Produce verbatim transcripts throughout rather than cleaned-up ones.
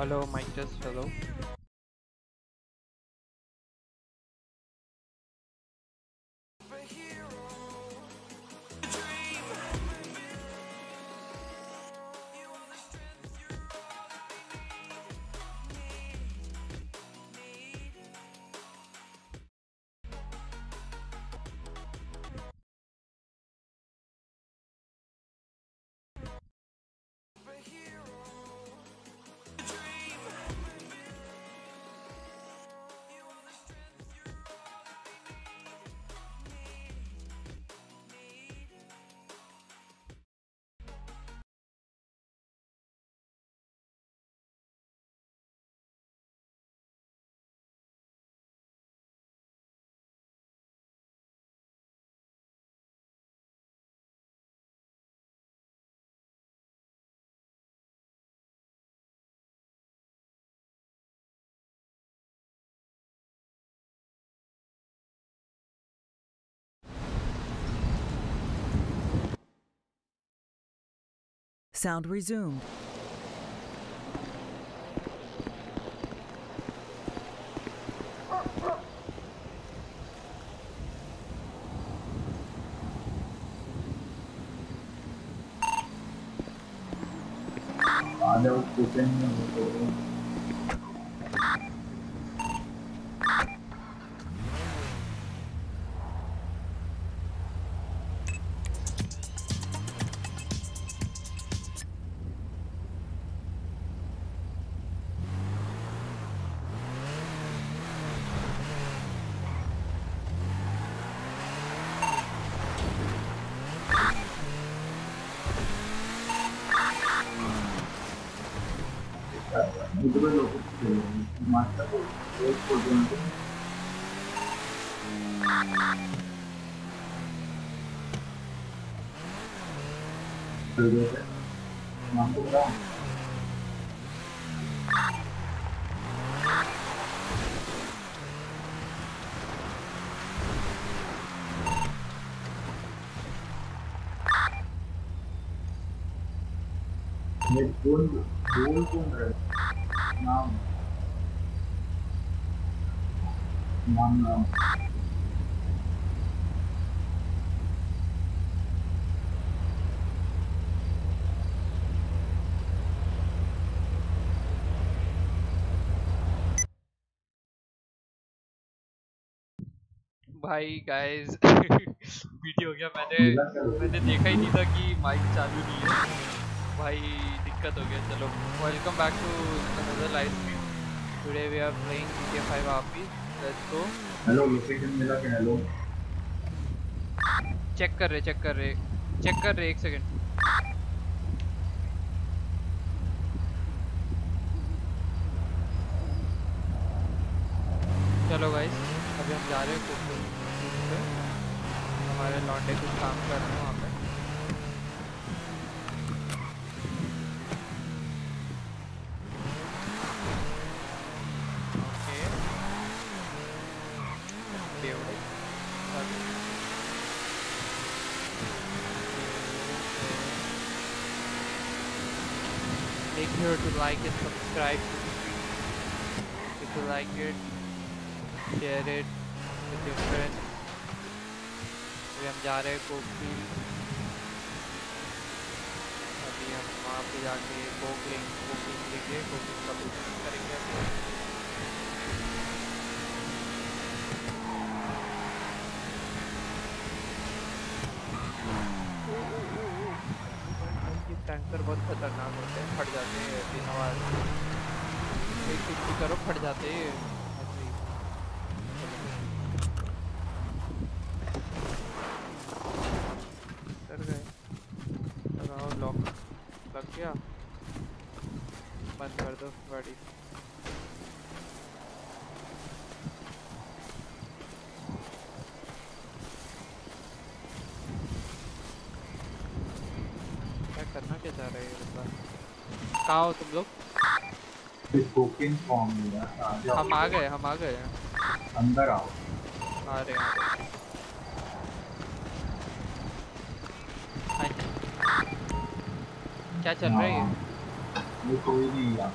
Hello, mic test, hello. Sound resumed. Now, now, now. भाई guys video हो गया, मैंने मैंने देखा ही नहीं था कि माइक चालू नहीं है भाई, दिक्कत हो गया। चलो welcome back to another live stream. Today we are playing G T A five RP. Let's go. Hello location मिला के हेलो चेक कर रहे चेक कर रहे चेक कर रहे एक सेकंड। चलो गाइस अभी हम जा रहे हैं कुछ हमारे लॉन्डे कुछ काम कर रहे हैं वहाँ पे। Make sure to like and subscribe to the video. If you like it, share it with your friends. हम जा रहे हैं कोकफील, अभी हम वहाँ पे जाके कोकिंग कोकिंग लेंगे, कोकिंग का बिजनेस करेंगे। टैंकर बहुत खतरनाक होते हैं, फट जाते हैं ऐसी आवाज। कुछ करो फट जाते। डर गए, लगाओ लॉक, लग गया, बंद कर दो गाड़ी। करना क्या चाह रहे हो? कहाँ हो तुम लोग? हम आ गए, हम आ गए। अंदर आओ। आ रहे हैं। क्या चल रहा है? ये कोई नहीं यार।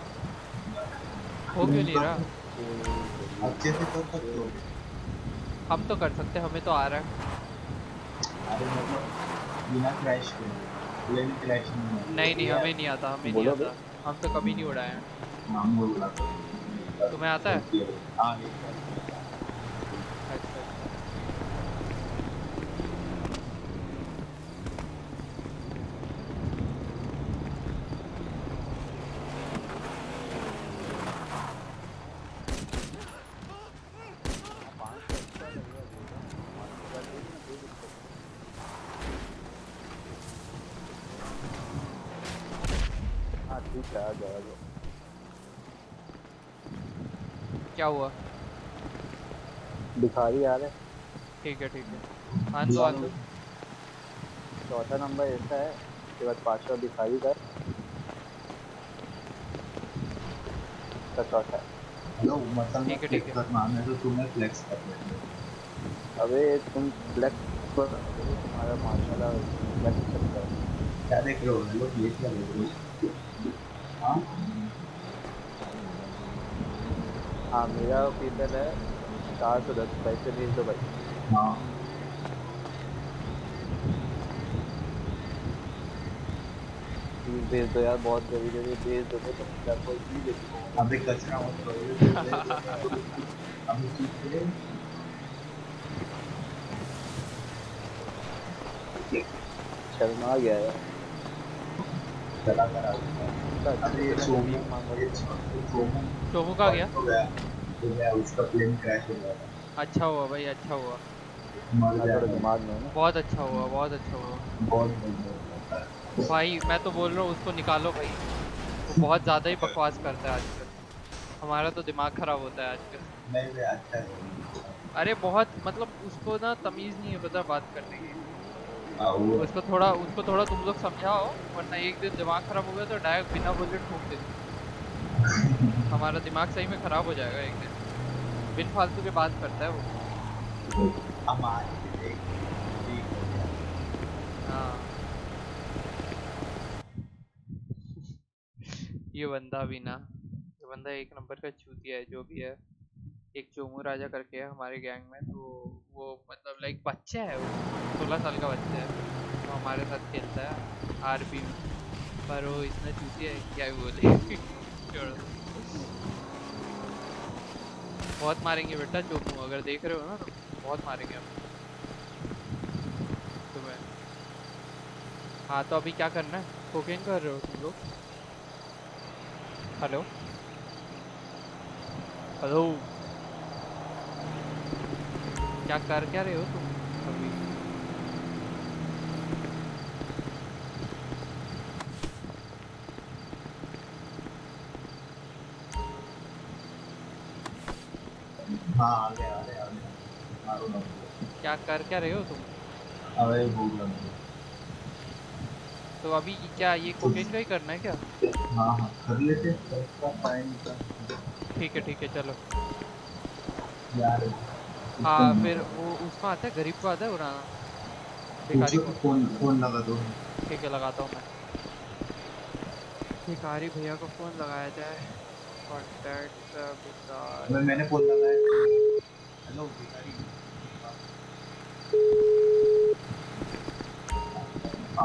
हो क्यों नहीं रहा? अच्छे से कर सकते हो। हम तो कर सकते, हमें तो आ रहा है। अरे मतलब बिना क्रैश के नहीं नहीं हमें नहीं आता, हमें नहीं आता, हम तो कभी नहीं उड़ाए हैं। तुम्हें आता है? क्या हुआ? दिखा रही आ रहे। ठीक है ठीक है, हाँ तो आज चौथा नंबर ऐसा है, उसके बाद पाँचवा दिखाई का चौथा। हेलो मतलब ठीक है ठीक है, माने तो तुम्हें फ्लेक्स करना है। अबे तुम फ्लेक्स पर हमारा माशाल्लाह फ्लेक्स करता है। क्या देख रहे हो? हेलो ये क्या है? हाँ हाँ मेरा ओपिनियन है चार सौ दस पैसे भेज दो भाई। हाँ भेज दो यार, बहुत गरीब गरीब भेज दो। तो क्या कोई चीज़ है? अभी कचरा मत अभी चीज़ है, शर्मा गया है। चला करा चोमू का गया? गया उसका प्लेन क्रैश हो गया। अच्छा हुआ भाई, अच्छा हुआ, बहुत अच्छा हुआ, बहुत अच्छा हुआ, बहुत भाई। मैं तो बोल रहा हूँ उसको निकालो भाई, वो बहुत ज़्यादा ही बकवास करता है आजकल। हमारा तो दिमाग खराब होता है आजकल। नहीं भाई अच्छा है। अरे बहुत मतलब उसको ना तमीज़ नहीं है पता बात करने की। उसको थोड़ा उसको थोड़ा तुम लोग समझाओ, वरना एक दिन दिमाग खराब हो गया तो डायरेक्ट बिना बोले ठोक देते। हमारा दिमाग सही में खराब हो जाएगा एक दिन, बिन फालतू के बात करता है वो। हाँ ये बंदा भी ना, ये बंदा एक नंबर का चूतिया है जो भी है। एक चोमू राजा करके है हमारे गैंग में, तो वो मतलब लाइक बच्चा है, वो सोलह साल का बच्चा है, वो हमारे साथ खेलता है आरपी में। पर वो इतना चूतिया है क्या बोले। बहुत मारेंगे बेटा चोमू, अगर देख रहे हो ना तो बहुत मारेंगे हम तुम्हें। हाँ तो अभी क्या करना है? कोकेन कर रहे हो तुम लोग? हेलो हेलो क्या कर क्या रहे हो तुम? अभी हाँ गया गया गया क्या कर क्या रहे हो तुम? अरे तो अभी क्या ये कोकेन का ही करना है क्या? हाँ हाँ कर लेते हैं। ठीक है ठीक है चलो यार। हाँ फिर वो उसका आता है, गरीब को आता है उड़ाना, भिखारी को। फोन फोन लगा दो। ठीक है लगाता हूँ मैं, भिखारी भैया को फोन लगाया जाए। कॉन्टैक्ट मैं मैंने फोन लगाया। हेलो भिखारी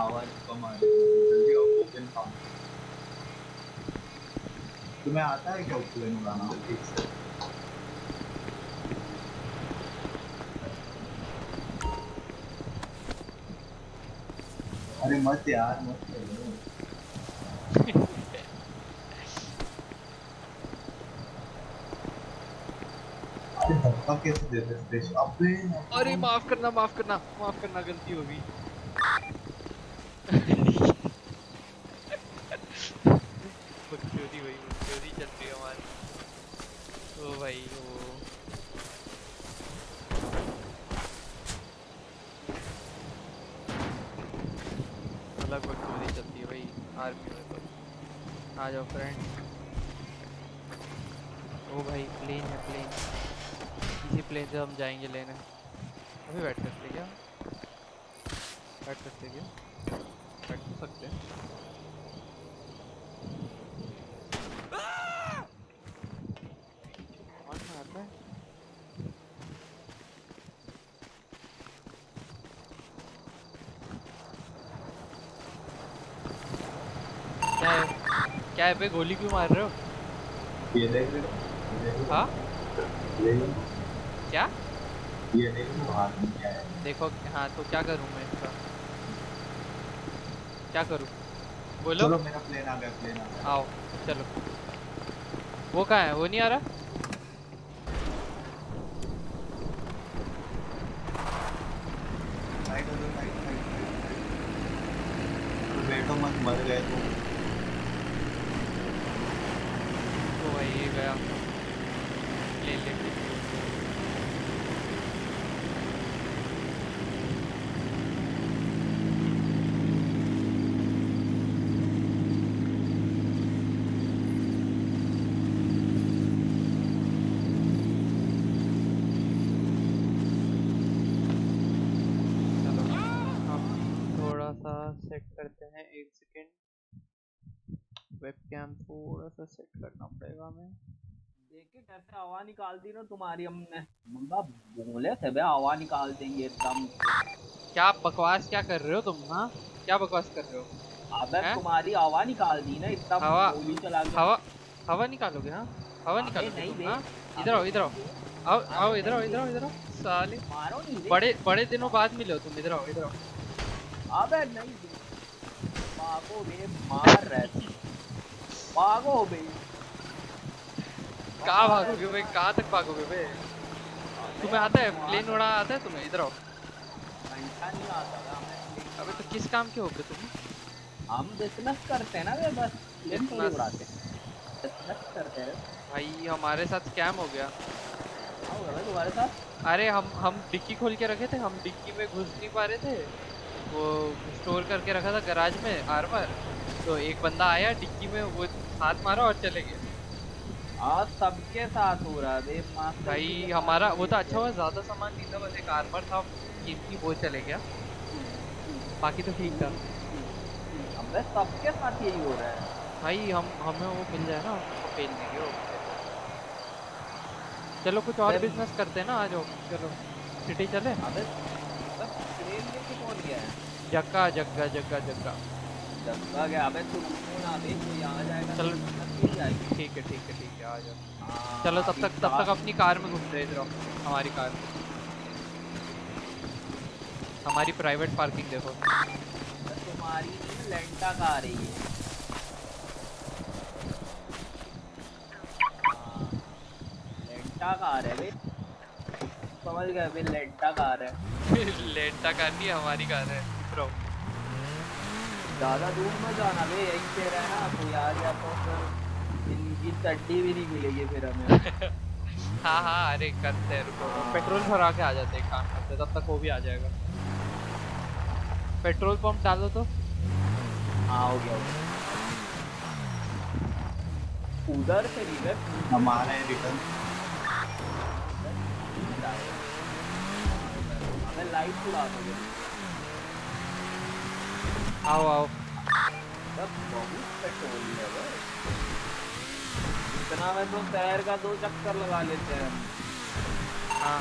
आवाज़ कम आ रही है, जल्दी आओ। ओपन काम तुम्हें आता है क्या? ओपन उड़ाना मत यार मत। धक्का कैसे दे देते हैं? अबे अरे माफ करना माफ करना माफ करना गलती हो गई। चोरी हुई चोरी चल रही हमारी। ओ भाई ओ अलग अलग चोरी चलती है भाई आर्मी में तो। आ जाओ फ्रेंड। ओ भाई प्लेन है प्लेन, इसी प्लेन से हम जाएंगे लेने। अभी बैठ सकते क्या? बैठ सकते क्या? बैठ तो सकते हैं। क्या है? क्या है पे गोली क्यों मार रहे हो? ये देख रहे हो? हाँ क्या ये क्या है? देखो हाँ तो क्या करूँ मैं इसका, क्या करूँ बोलो? चलो मेरा प्लेन आ गया, प्लेन आ गया। आओ चलो। वो कहाँ है? वो नहीं आ रहा। राइट राइट राइट बैठो मत, मर गए तुम। तो भाई ये गया ले ले। चलो हम थोड़ा सा सेट करते हैं, एक सेकेंड। वेबकैम थोड़ा सा सेट करना पड़ेगा हमें। देखिए कैसे हवा निकाल दी ना तुम्हारी हमने। मुंगा बोले थे बे हवा निकाल देंगे एकदम। क्या बकवास क्या कर रहे हो तुम? हाँ क्या बकवास कर रहे हो? अबे तुम्हारी हवा निकाल दी ना इतना। हवा हवा हवा निकालोगे? हाँ हवा निकालोगे। इधर आओ इधर आओ आओ आओ इधर आओ इधर आओ इधर आओ साले। मारो नहीं, बड़े बड़े दिनों बाद मिले हो तुम। इधर आओ इधर आओ। अबे नहीं भागो बे, मार रहे भागो बे। कहाँ भागोगे भाई? कहाँ तक भागोगे भाई? तुम्हें आता है प्लेन उड़ाना? आता है तुम्हें? इधर आओ। नहीं आता। अबे तो किस काम के हो गए तुम? हम बिजनेस करते हैं ना भाई, बस प्लेन उड़ाते हैं, बिजनेस करते हैं भाई। हमारे साथ स्कैम हो गया। क्या हो गया भाई तुम्हारे साथ? अरे हम हम डिक्की खोल के रखे थे, हम डिक्की में घुस नहीं पा रहे थे। वो स्टोर करके रखा था गराज में आर्मर, तो एक बंदा आया डिक्की में, वो हाथ मारा और चले गए। आज सबके साथ हो रहा है भाई हमारा। वो तो अच्छा हुआ ज़्यादा सामान नहीं था, बस एक आर्मर था कीमती, वो चले गया, बाकी तो ठीक था। हमारे सबके साथ यही हो रहा है भाई। हम हमें वो मिल जाए ना, उसको फेल नहीं हो। चलो कुछ और बिजनेस करते हैं ना। आ जाओ चलो सिटी चले। जग्गा जग्गा जग्गा जग्गा जग्गा गया। अबे तू ना देखो यहाँ जाएगा। चलो ठीक है ठीक है ठीक है आ जाओ। चलो तब तक तब तक अपनी कार में घूमते हैं। इधर आओ हमारी कार में। हमारी प्राइवेट पार्किंग देखो। तुम्हारी लेंटा का आ रही है। लेंटा का आ रहा है भाई, समझ गए भाई, लेंटा का आ रहा है। लेंटा कार नहीं हमारी कार है। इधर आओ, ज़्यादा दूर मत जाना भाई, यहीं पे रहना तो यार। या तो इनकी चट्टी भी नहीं मिलेगी फिर हमें। हाँ हाँ अरे करते हैं रुको। पेट्रोल भरा के आ जाते हैं, काम करते तब तक वो भी आ जाएगा। पेट्रोल पंप डालो तो। हाँ हो गया, उधर से रिवर्स हमारा है रिटर्न। हमें लाइट खुला दोगे? आओ आओ। सब बहुत पेट्रोल है भाई इतना। मैं तो पैर का दो चक्कर लगा लेते हैं। हाँ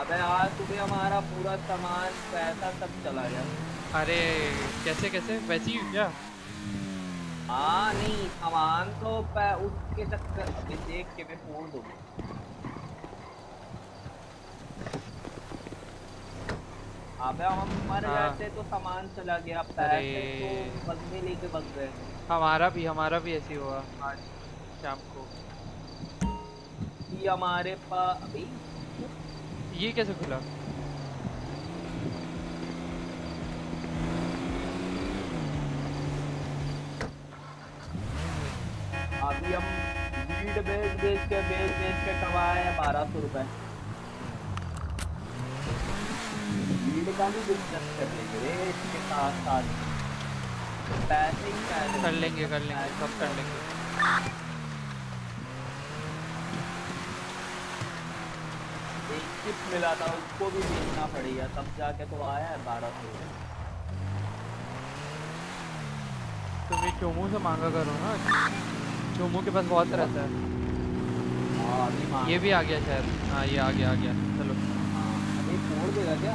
अबे आज सुबह हमारा पूरा सामान पैसा सब चला गया। अरे कैसे कैसे? वैसी हुई क्या? हाँ नहीं सामान तो उसके चक्कर अभी देख के मैं फोड़ दूँगा। अबे हम मर जाते तो सामान चला गया, पैर तो बग में लेके बग गए। हमारा भी हमारा भी ऐसे हुआ आज शाम को। कि हमारे पास अभी ये कैसे खुला? अभी हम वीड बेच बेच के बेच बेच के कमाए हैं बारह सौ रुपए। वीड का भी बिजनेस कर लेंगे इसके साथ साथ, पैसिंग कर लेंगे कर लेंगे सब कर लेंगे। चिप मिला था उसको भी बेचना पड़ेगा तब जाके तो आया है बारह सौ। तो मैं चोमू से मांगा करो ना, चोमू के पास बहुत रहता है। हाँ ये भी आ गया शायद। हाँ ये आ गया आ गया चलो। हाँ ये तोड़ देगा क्या?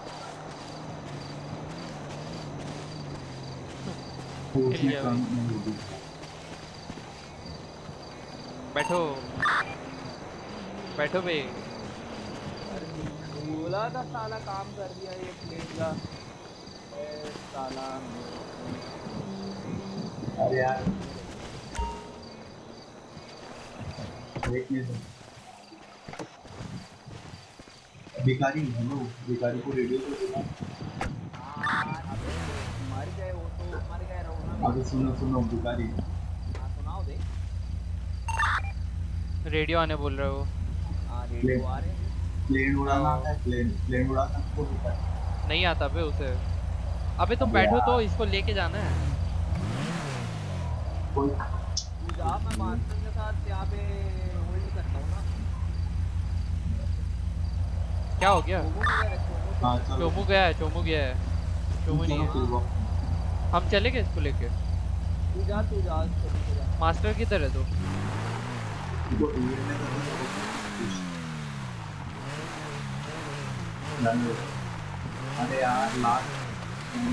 बैठो बैठो भाई। बोला था साला काम कर दिया ये प्लेट का। अरे यार भिखारी भिखारी को रेडियो तो देना। मर गए वो तो मर गए रहो। अभी सुनो सुनो भिखारी सुनाओ दे। रेडियो आने बोल रहे हो? हाँ रेडियो आ रहे। प्लेन उड़ाना आता है? प्लेन प्लेन उड़ाना नहीं आता बे उसे। अबे तुम बैठो तो इसको लेके जाना है। मैं मार्सन के साथ यहाँ पे होल्ड करता हूँ ना। क्या हो गया? चोमू गया है चोमू गया है चोमू नहीं है। हम चले गए इसको लेके। तू जा तू जा। मास्टर किधर है तो? अरे यार लास्ट बंदे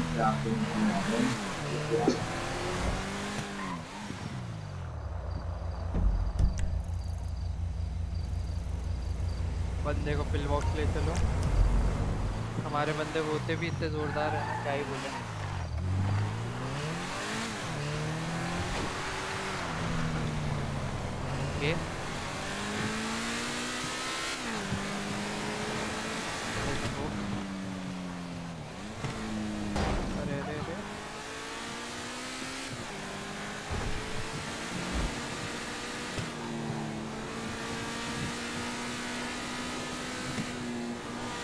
को पिल बॉक्स ले चलो। हमारे बंदे होते भी इतने जोरदार हैं क्या ही बोले। ओके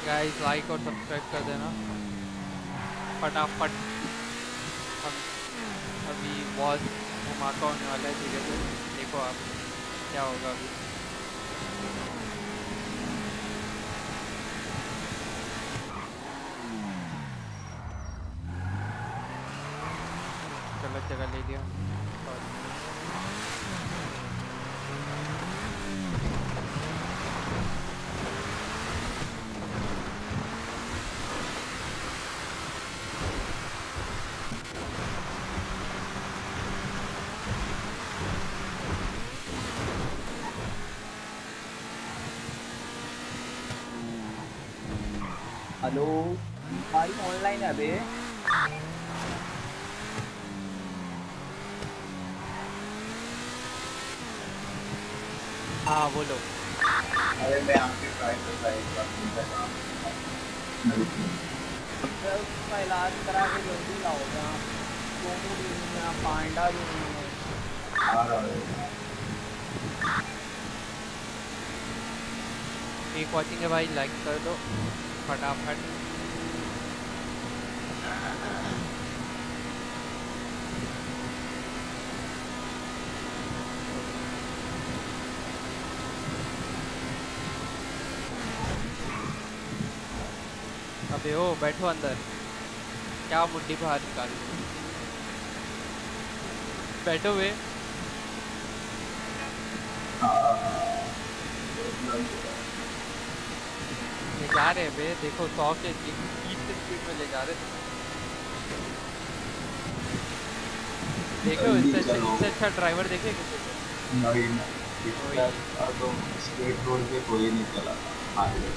गाइस लाइक और सब्सक्राइब कर देना फटाफट। अभी बहुत धमाका होने वाला है। ठीक है तो देखो आप क्या होगा। अभी गलत जगह ले लिया। हेलो भाई ऑनलाइन है बे। हाँ बोलो। अरे मैं आपके ट्राई करता हूँ उसका इलाज करा के जल्दी लाओगा। सोनू भी नहीं है पांडा भी नहीं है। एक वॉचिंग है भाई लाइक कर दो फटाफट। अबे ओ बैठो अंदर। क्या मुट्ठी बाहर निकाल बैठो वे। जा रहे हैं बे, देखो सौ के तीस की स्पीड में ले जा रहे थे। देखो इससे इससे अच्छा ड्राइवर देखे किसी ने? नहीं नहीं, अब तो स्ट्रेट रोड पे कोई नहीं चला। आगे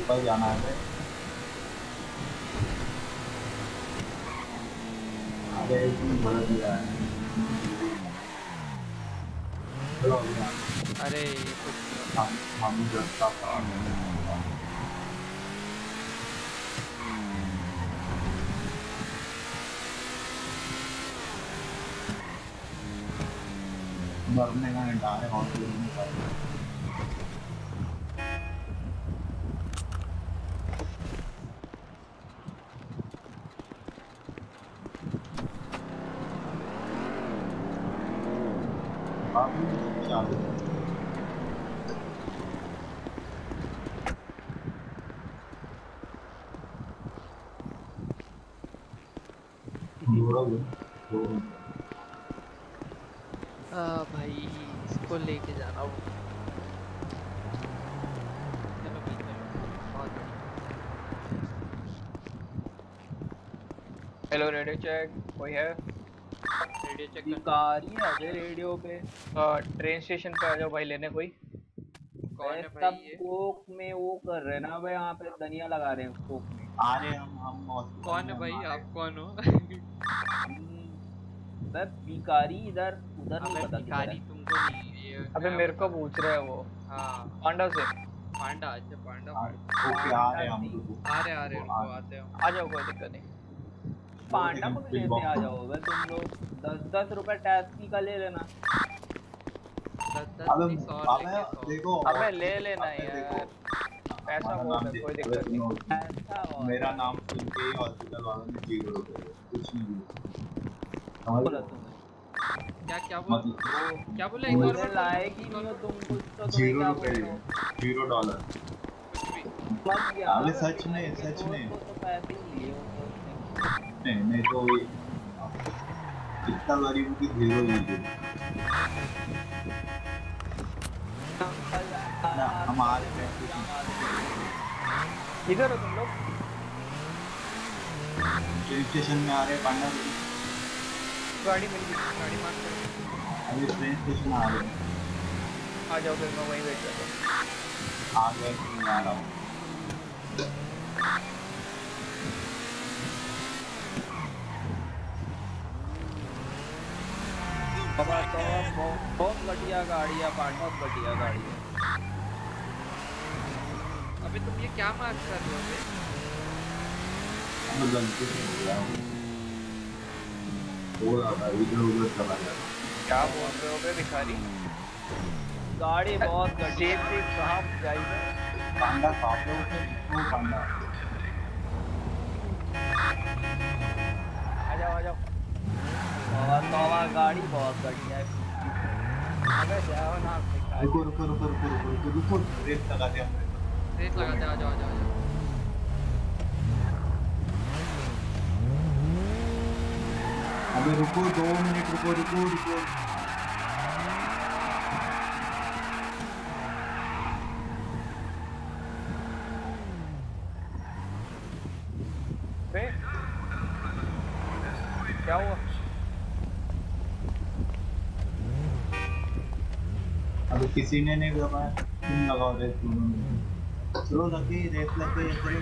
ऊपर जाना है। अरे तुम भर दिया है। अरे हम हम जस्ता था मरने का डर है। हॉस्पिटल में आप भाई इसको लेके जाना हो। हेलो रेडियो चेक, कोई है? रेडियो चेक कर रेडियो पे। ट्रेन स्टेशन पे आ जाओ भाई लेने। कोई कौन है भाई? ये कोक में वो कर रहे ना भाई, यहाँ पे धनिया लगा रहे हैं कोक में। आ रहे हम हम कौन है भाई? आप कौन हो? भिखारी इधर उधर नहीं पता। भिखारी तुमको नहीं, ये अबे मेरे को पूछ रहा है वो। हाँ पांडा से। पांडा? अच्छा पांडा, ओके आ रहे हम लोग। आ रहे आ रहे उनको आते हो। आ जाओ कोई दिक्कत नहीं। पांडा को भी लेते आ जाओ बस तुम लोग। दस दस रुपए टैक्सी का ले लेना। दस दस सौ देखो। अबे ले लेना यार, पैसा बहुत है, कोई दिक्कत नहीं। मेरा नाम सुन के हॉस्पिटल वालों ने जीरो कुछ नहीं बोला। क्या क्या बोला? क्या बोला? एक और बार लाएगी नहीं हो तुम कुछ तो। जीरो रुपये, जीरो डॉलर। अरे सच में सच में नहीं नहीं तो इतना गरीब की जीरो लीजिए ना हमारे। इधर हो तुम लोग, ट्रेन स्टेशन में आ रहे पांडा। गाड़ी मिल गई, गाड़ी मार कर। अभी ट्रेन स्टेशन आ रहे हैं। आ जाओ फिर मैं वहीं बैठ जाता हूँ। आ गए कि नहीं आ रहा हूँ? बाबा तो बहुत घटिया गाड़ी है पांडा, बहुत घटिया गाड़ी है। अभी तुम ये क्या मार्क कर रहे हो? मैं गलती से हो गया हूँ। बोल आता इधर उधर चला जाता। क्या बोल रहे हो बे भिखारी? गाड़ी बहुत घटी थी साहब। जाइए पांडा साहब लोग से वो पांडा। आ जाओ आ जाओ। तोवा तोवा गाड़ी बहुत घटिया है। अबे जाओ ना भिखारी। रुको रुको रुको रुको रुको रुको रेस लगा दे। हम रेस लगा दे। आ जाओ आ जाओ। अबे रुको दो मिनट, रुको रुको रुको। क्या हुआ? अबे किसी ने नहीं लगाया। तुम लगाओ रेस। चलो लगे रेस लगे चलो।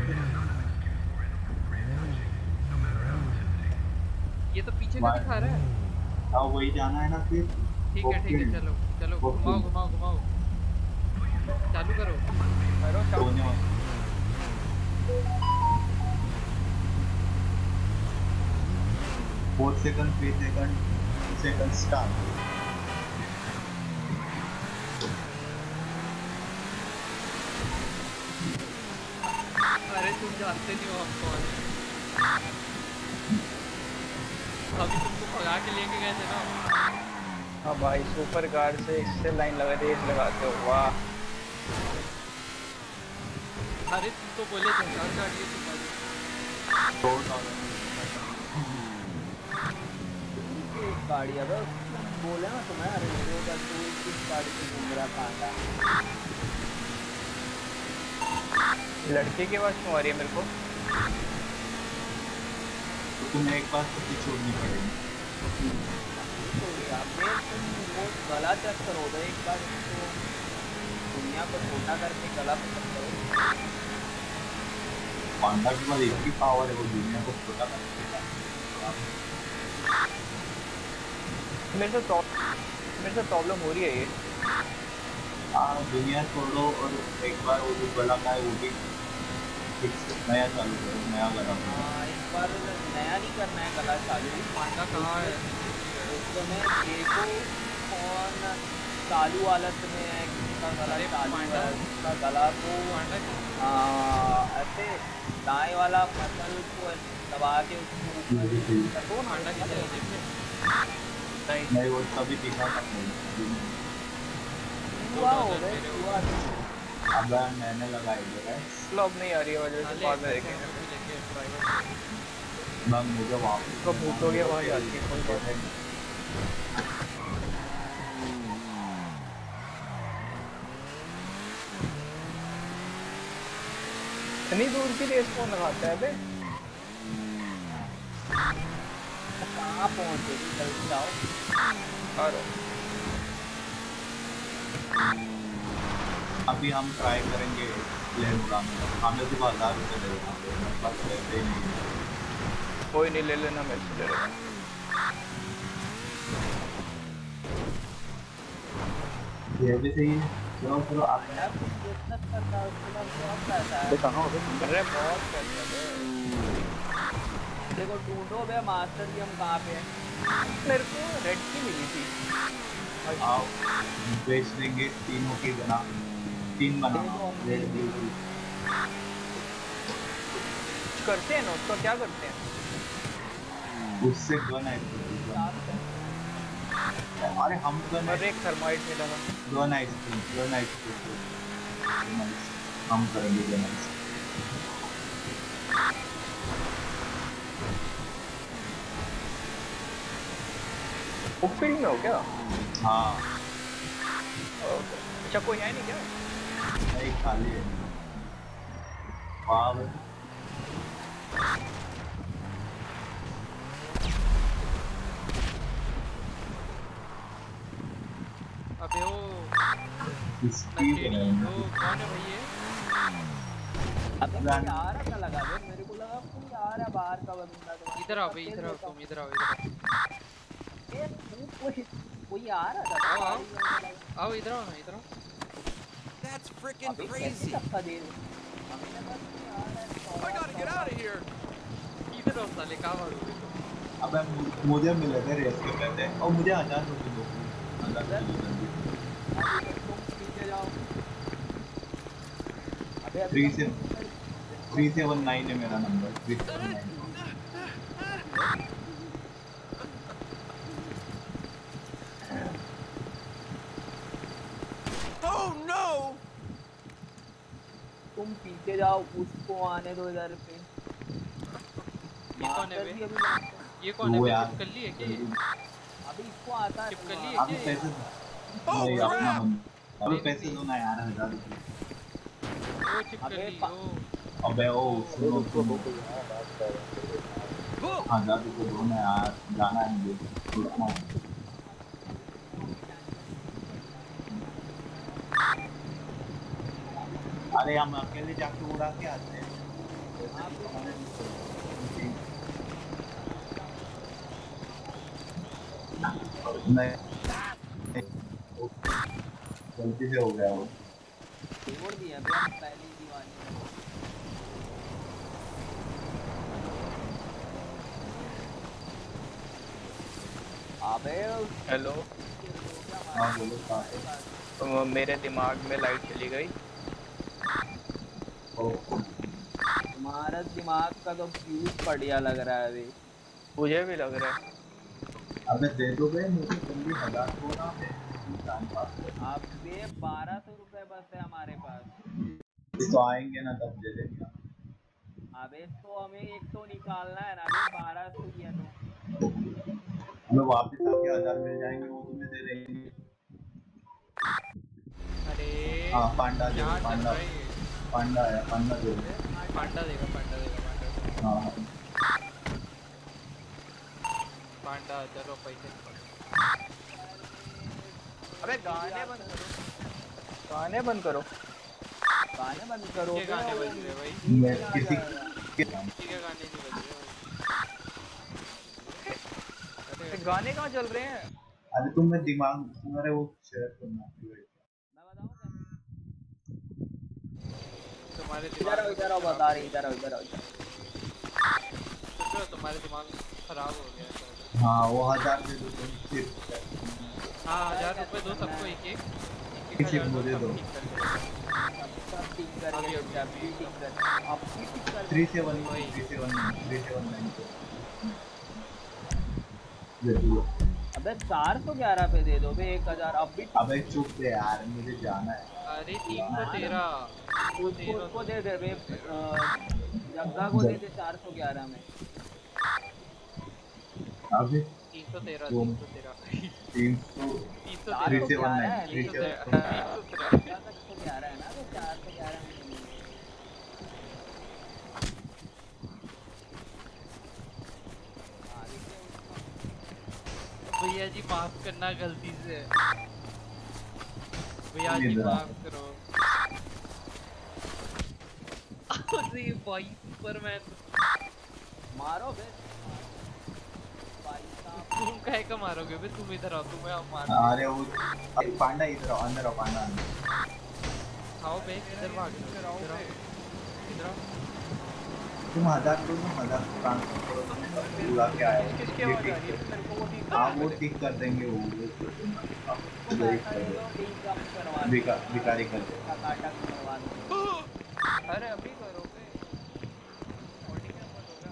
ये तो पीछे का दिखा रहा है। आओ वही जाना है ना फिर। ठीक है ठीक है चलो चलो। घुमाओ घुमाओ घुमाओ। चालू करो करो चालू। Four second three second two second start. अरे तुम जानते नहीं हो आप कौन। अभी तुमको भगा के लेके गए थे ना। हाँ भाई सुपर कार से इससे लाइन लगा दे, रेस लगाते हो वाह। अरे तुम तो बोले थे चार गाड़ी है तुम्हारी। एक गाड़ी है बस बोले ना तुम्हें। अरे मेरे का तू किस गाड़ी से घूम रहा पांडा? लड़के की आवाज क्यों आ रही है मेरे को? तो तुम्हें एक बात तो छोड़नी पड़ेगी। वो गला चेक करो एक बार, इसको दुनिया को छोटा करके गला पे चेक करो। पांडा की बात एक ही पावर है वो दुनिया को छोटा करके। मेरे से मेरे से प्रॉब्लम हो रही है ये। हाँ दुनिया छोड़ो और एक बार वो जो गला का है वो भी नया चालू करो, नया गला। हाँ इस बार नया नहीं करना है गला चालू। पांडा कहाँ है? तो मैं देखो कौन चालू हालत में है, किसका गला चालू है, किसका गला को ऐसे दाएं वाला फसल को दबा के उसको ऊपर कौन हांडा किसे नहीं नहीं वो सभी दिखा सकते हैं। हुआ हो गया हुआ अब मैंने लगाई है स्लॉग नहीं आ रही है वजह से बाद में देखेंगे। मैं मुझे वापस को भूत हो गया वहाँ याद की फोन कर रहे हैं। नहीं दूर की रेस कौन लगाता है बे? कहाँ पहुँचे जल्दी जाओ। और अभी हम ट्राई करेंगे प्लेन उड़ान का। हमें तो बाजार में दे देना बस वैसे ही नहीं कोई नहीं ले लेना मेरे से डरेगा। ये भी सही है। चलो चलो आगे आप कितना करता है उसका बहुत पैसा है। कहाँ हो गए? अरे बहुत पैसा है। देखो ढूंढो बे मास्टर जी हम कहाँ पे हैं। मेरे को रेड की मिली थी। आओ बेच देंगे तीनों की बना तीन बनाओ करते हैं ना उसको क्या करते हैं उससे गन है। अरे हम गन और एक थर्माइट मिला था गन आइसक्रीम गन आइसक्रीम हम करेंगे गन आइसक्रीम। ओपनिंग में हो क्या? हाँ अच्छा कोई है नहीं क्या? नहीं खाली है। वाव अबे वो इसकी है वो कौन है भैया? अबे यार आ लगा दे मेरे को लगा कोई आ रहा बाहर का बंदा। तो इधर आओ इधर आओ तुम इधर आओ इधर। ये कोई कोई आ रहा था। आओ आओ इधर आओ इधर आओ। That's freaking crazy. I gotta get out of here. Even though साले काम आ रहे हैं। अबे मुझे मिले थे रेस के पहले और मुझे आजाद हो गए लोग। आजाद हो गए। Three seven three seven nine है मेरा नंबर। Three seven nine. तुम पीछे जाओ उसको आने दो इधर पे। ये कौन है बे? ये कौन है बे? चिपकली है क्या ये? अभी इसको आता है चिपकली है क्या? अभी पैसे नहीं अपना हम अभी पैसे दो ना यार हजार। वो चिपकली वो अबे ओ सुनो तुम हजार को दो ना यार जाना है मुझे। अरे हम अकेले जाके उड़ा के आते हैं। गलती से हो गया वो छोड़ दिया पहली दीवानी। अबे हेलो हाँ बोलो कहाँ है? तो मेरे दिमाग में लाइट चली गई। तुम्हारा दिमाग का तो फ्यूज बढ़िया लग रहा है अभी। मुझे भी लग रहा है। अबे दे दो बे मुझे जल्दी हजार को ना दे आप दे बारह सौ रुपए बस है हमारे पास। तो आएंगे ना तब दे देंगे। अबे तो हमें एक सौ निकालना है ना बारह सौ किया तो हमें वापस आके हजार मिल जाएंगे वो तुम्हें दे देंगे। अरे हाँ पांडा जी पांडा पांडा है, पांडा देगा पांडा देगा पांडा देगा हां पांडा। चलो पैसे अबे गाने बंद करो, गाने बंद करो, गाने बंद करो। ये गाने बज रहे भाई, मैं किसी के गाने नहीं बज रहे। अरे गाने कहां चल रहे हैं? अरे तुम मेरे दिमाग तुम्हारे वो शेयर करना है, तुम्हारे इधर आओ इधर आओ बता रही इधर आओ इधर आओ। चलो तुम्हारे दिमाग खराब हो गया है। हां वो हजार दे दो सिर्फ, हां हजार रुपए दो सबको एक एक किसी को दे दो सब ठीक कर। अभी उठा भी ठीक कर, अब ठीक कर तीन सौ सत्रह तीन सौ उन्नीस दे दो। अबे चार सौ ग्यारह पे दे दो बे एक हजार। अब भी अबे चुप रहे यार मुझे जाना है। अरे तीन सौ तेरह उसको दे दे बे, जग्गा को दे दे चार सौ ग्यारह में। अबे तीन सौ तेरह तीन सौ तेरह तीन सौ तेरह तीन सौ ग्यारह है ना वो चार सौ ग्यारह में। भैया जी माफ करना गलती से, भैया जी माफ करो। अरे भाई सुपरमैन मारो बे भाई साहब, तुम काहे का मारोगे बे? तुम इधर आओ, तुम्हें हम मार। अरे वो पांडा इधर आओ, अंदर आओ पांडा। आओ बे इधर भाग इधर आओ इधर आओ। तुम हजार तुम हजार ट्रांसफर करो, बुला के आए किसके आवाज मेरे को। वो ठीक हां वो ठीक कर देंगे, वो बेकार बेकारी कर दे काटा करवा दो। अरे अभी करो पे ऑडियो क्या मत होगा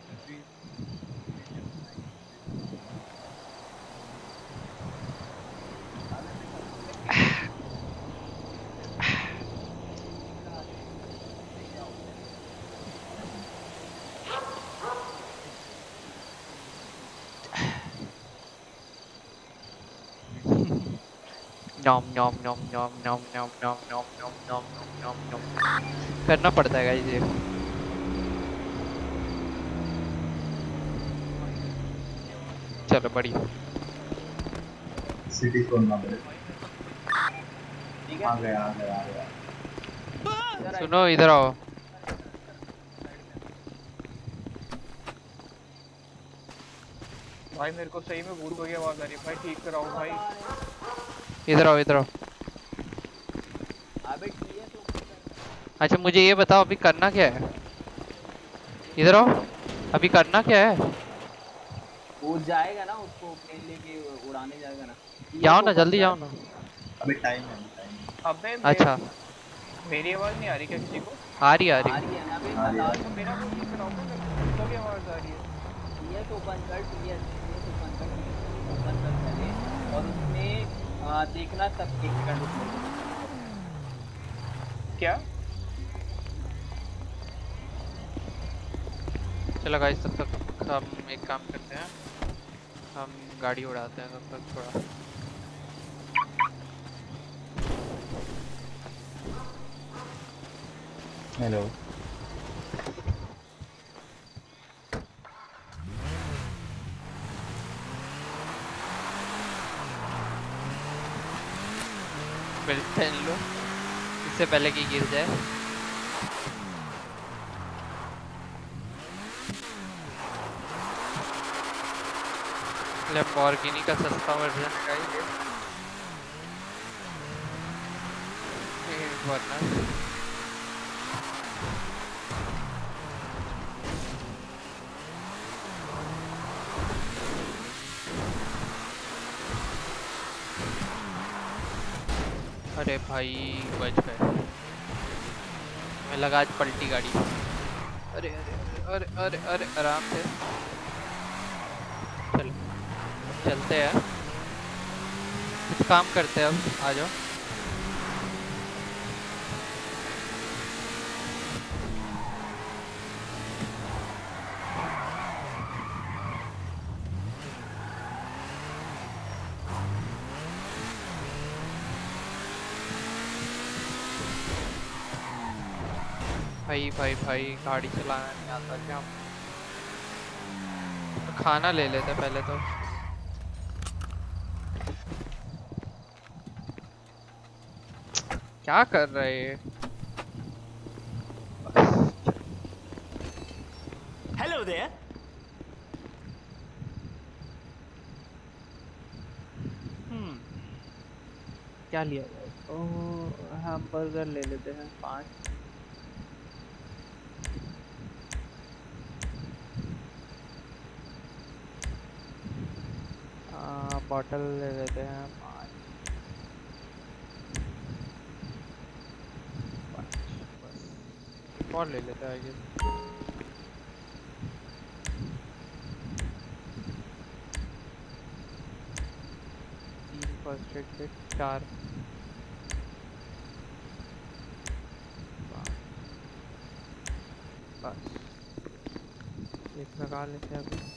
नॉम नॉम नॉम नॉम नॉम नॉम नॉम नॉम नॉम नॉम नॉम नॉम करना पड़ता है गाइस। ये चलो बढ़िया सिटी खोलना पड़ेगा। ठीक है आ गया आ गया आ गया। सुनो इधर आओ, भाई मेरे को सही में भूल गई आवाज आ रही है भाई, ठीक कराओ भाई। इधर आओ इधर आओ। अबे अच्छा मुझे ये बताओ अभी करना क्या है? इधर आओ, अभी करना क्या है? वो जाएगा ना उसको प्लेन लेके उड़ाने जाएगा ना। जाओ ना जल्दी जाओ ना, अभी टाइम है अबे। अच्छा मेरी आवाज नहीं आ रही क्या किसी को? आ रही आ रही आ रही है ना अभी आवाज। तो मेरा कोई प्रॉब्लम है, तो भी आवाज आ रही है। ये तो ओपन कर दिया, ये तो ओपन कर दिया, ओपन कर दिया। और उसमें देखना सब एक सेकंड क्या। चलो गाइस तब तक हम एक काम करते हैं, हम गाड़ी उड़ाते हैं तब तक थोड़ा। हेलो मिलते हैं लो, इससे पहले कि गिर जाए। लैम्बोर्गिनी का सस्ता वर्जन है गाइस। अरे भाई बच गए, मैं लगा आज पलटी गाड़ी। अरे अरे अरे अरे अरे आराम से चलते हैं, कुछ काम करते हैं। अब आ जाओ भाई भाई भाई गाड़ी चलाना नहीं आता क्या? तो खाना ले लेते पहले तो। क्या कर रहे हैं? Hello there. Hmm. क्या लिया जाए? ओह हाँ बर्गर ले लेते हैं पाँच। आ बॉटल ले लेते हैं पाँच। बस और ले लेते हैं आगे। फर्स्ट एड किट चार बस एक लगा लेते हैं अभी।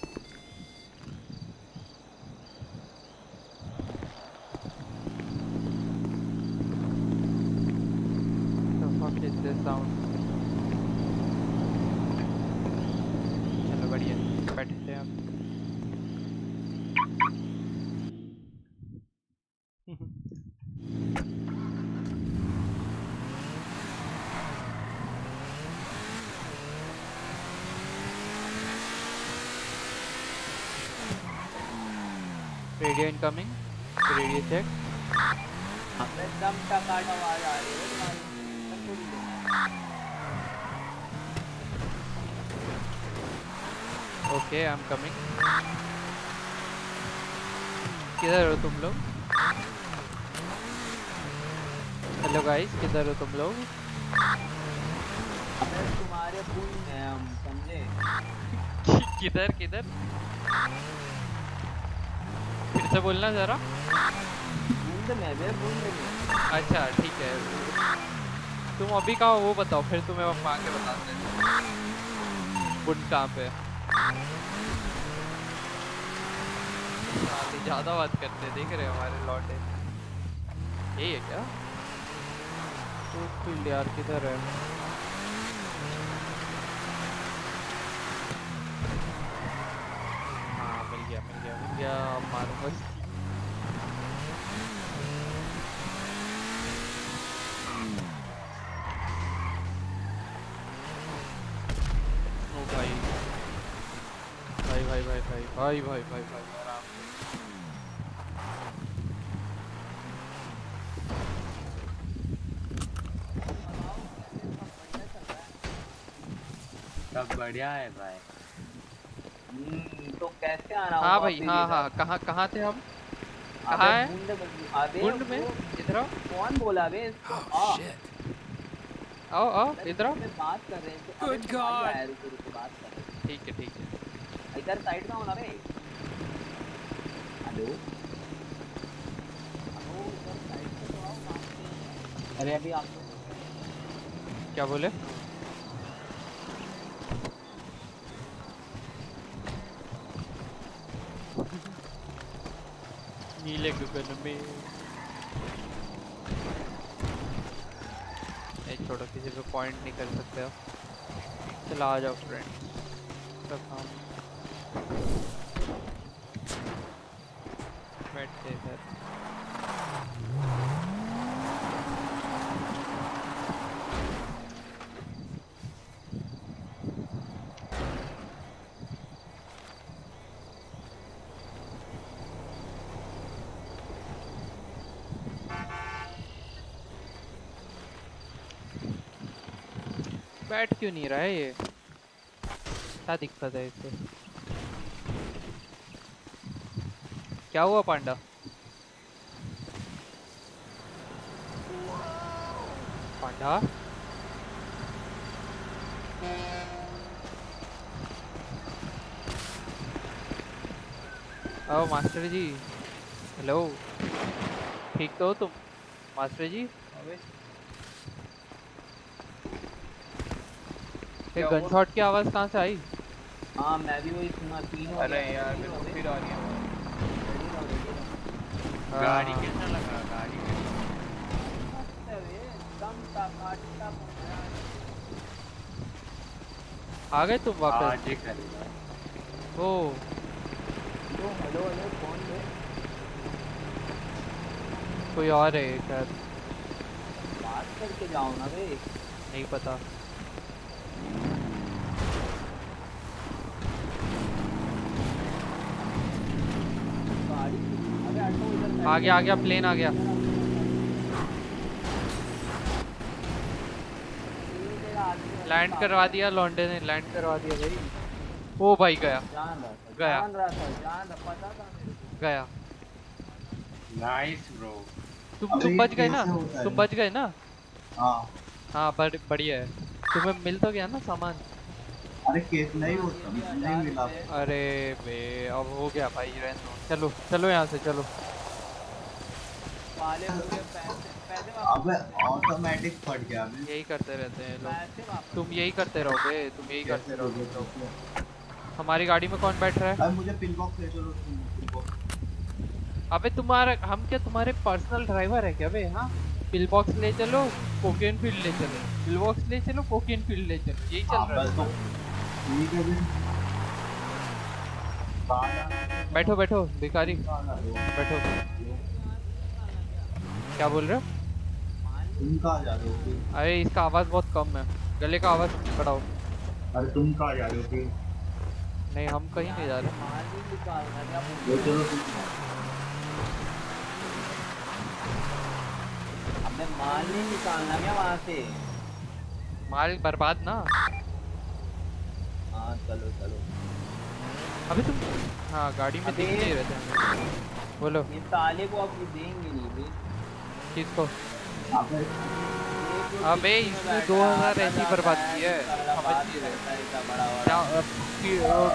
तो फक इज दिस साउंड। चलो बढ़िया बैठते हैं आप। Radio incoming, radio check. मैं दम टकाट आवाज आ रही है तुम्हारी। Okay I am coming. किधर हो तुम लोग? हेलो गाइस किधर हो तुम लोग? मैं तुम्हारे पूल में हम समझे। किधर किधर फिर से बोलना जरा। अच्छा ठीक है तुम अभी कहाँ हो वो बताओ फिर तुम्हें हम आके बताते हैं बुंद कहाँ पे। ज़्यादा बात करते देख रहे हमारे लौटे यही है क्या? तो फील्ड यार किधर है? क्या मारूंगा भाई भाई भाई भाई भाई भाई भाई भाई भाई आराम सब बढ़िया है भाई। तो कैसे आना? हाँ भाई हाँ हाँ कहाँ कहाँ थे हम? कहाँ है? बुंड में। इधर आओ। कौन बोला बे इसको? आओ आओ आओ इधर आओ। बात कर रहे हैं। Good God। ठीक है ठीक है। इधर साइड में होना बे। हेलो। अरे अभी आप क्या बोले? नीले गगन में छोड़ो किसी पे पॉइंट नहीं कर सकते हो। चला आ जाओ फ्रेंड सब हम बैठते हैं। बैठ क्यों नहीं रहा है ये? क्या दिक्कत है इसको? क्या हुआ पांडा? पांडा आओ मास्टर जी। हेलो ठीक तो हो तुम मास्टर जी? ये गनशॉट की आवाज कहाँ से आई? हाँ मैं भी वही सुना। तीन हो गया यार मेरे फिर आ रही है गाड़ी। कैसा लगा गाड़ी? आ गए तुम वापस? ओ हेलो हेलो हेलो, कौन है? कोई और है शायद। बात करके जाओ ना बे। नहीं पता। आ गया आ गया प्लेन आ गया। लैंड करवा दिया लॉन्डे ने, लैंड करवा दिया भाई। वो भाई गया गया गया। नाइस ब्रो, तुम तुम बच गए ना, तुम बच गए ना। हाँ हाँ बढ़िया है, तुम्हें मिल तो गया ना सामान। अरे केस नहीं होता, नहीं मिला। अरे बे अब हो गया भाई, रहने चलो चलो यहाँ से चलो। वाले हो गए पैसे, पैसे अबे ऑटोमेटिक फट गया। यही करते रहते हैं लोग, तुम यही करते रहोगे, तुम यही करते रहोगे। हमारी गाड़ी में कौन बैठ रहा है? अरे मुझे पिन बॉक्स ले चलो। अबे तुम्हारा, हम क्या तुम्हारे पर्सनल ड्राइवर है क्या बे? हाँ, पिल बॉक्स ले चलो, कोकेन फील्ड ले चलो, पिल बॉक्स ले चलो, कोकेन फील्ड ले चलो, यही चल रहा है। बैठो बैठो भिखारी, बैठो। क्या बोल रहे हो? तुम कहाँ जा रहे हो? अरे इसका आवाज़ बहुत कम है, गले का आवाज़ बढ़ाओ। अरे तुम कहाँ जा रहे हो? नहीं हम कहीं नहीं जा रहे। हमने माल नहीं निकालना क्या वहाँ से? माल बर्बाद ना। हाँ चलो चलो। अभी तुम हाँ गाड़ी में देख नहीं रहे थे। बोलो ये ताले को आप देंगे नहीं भी। किसको? अबे इसने दो हजार ऐसी बर्बाद की है, समझ नहीं रहे।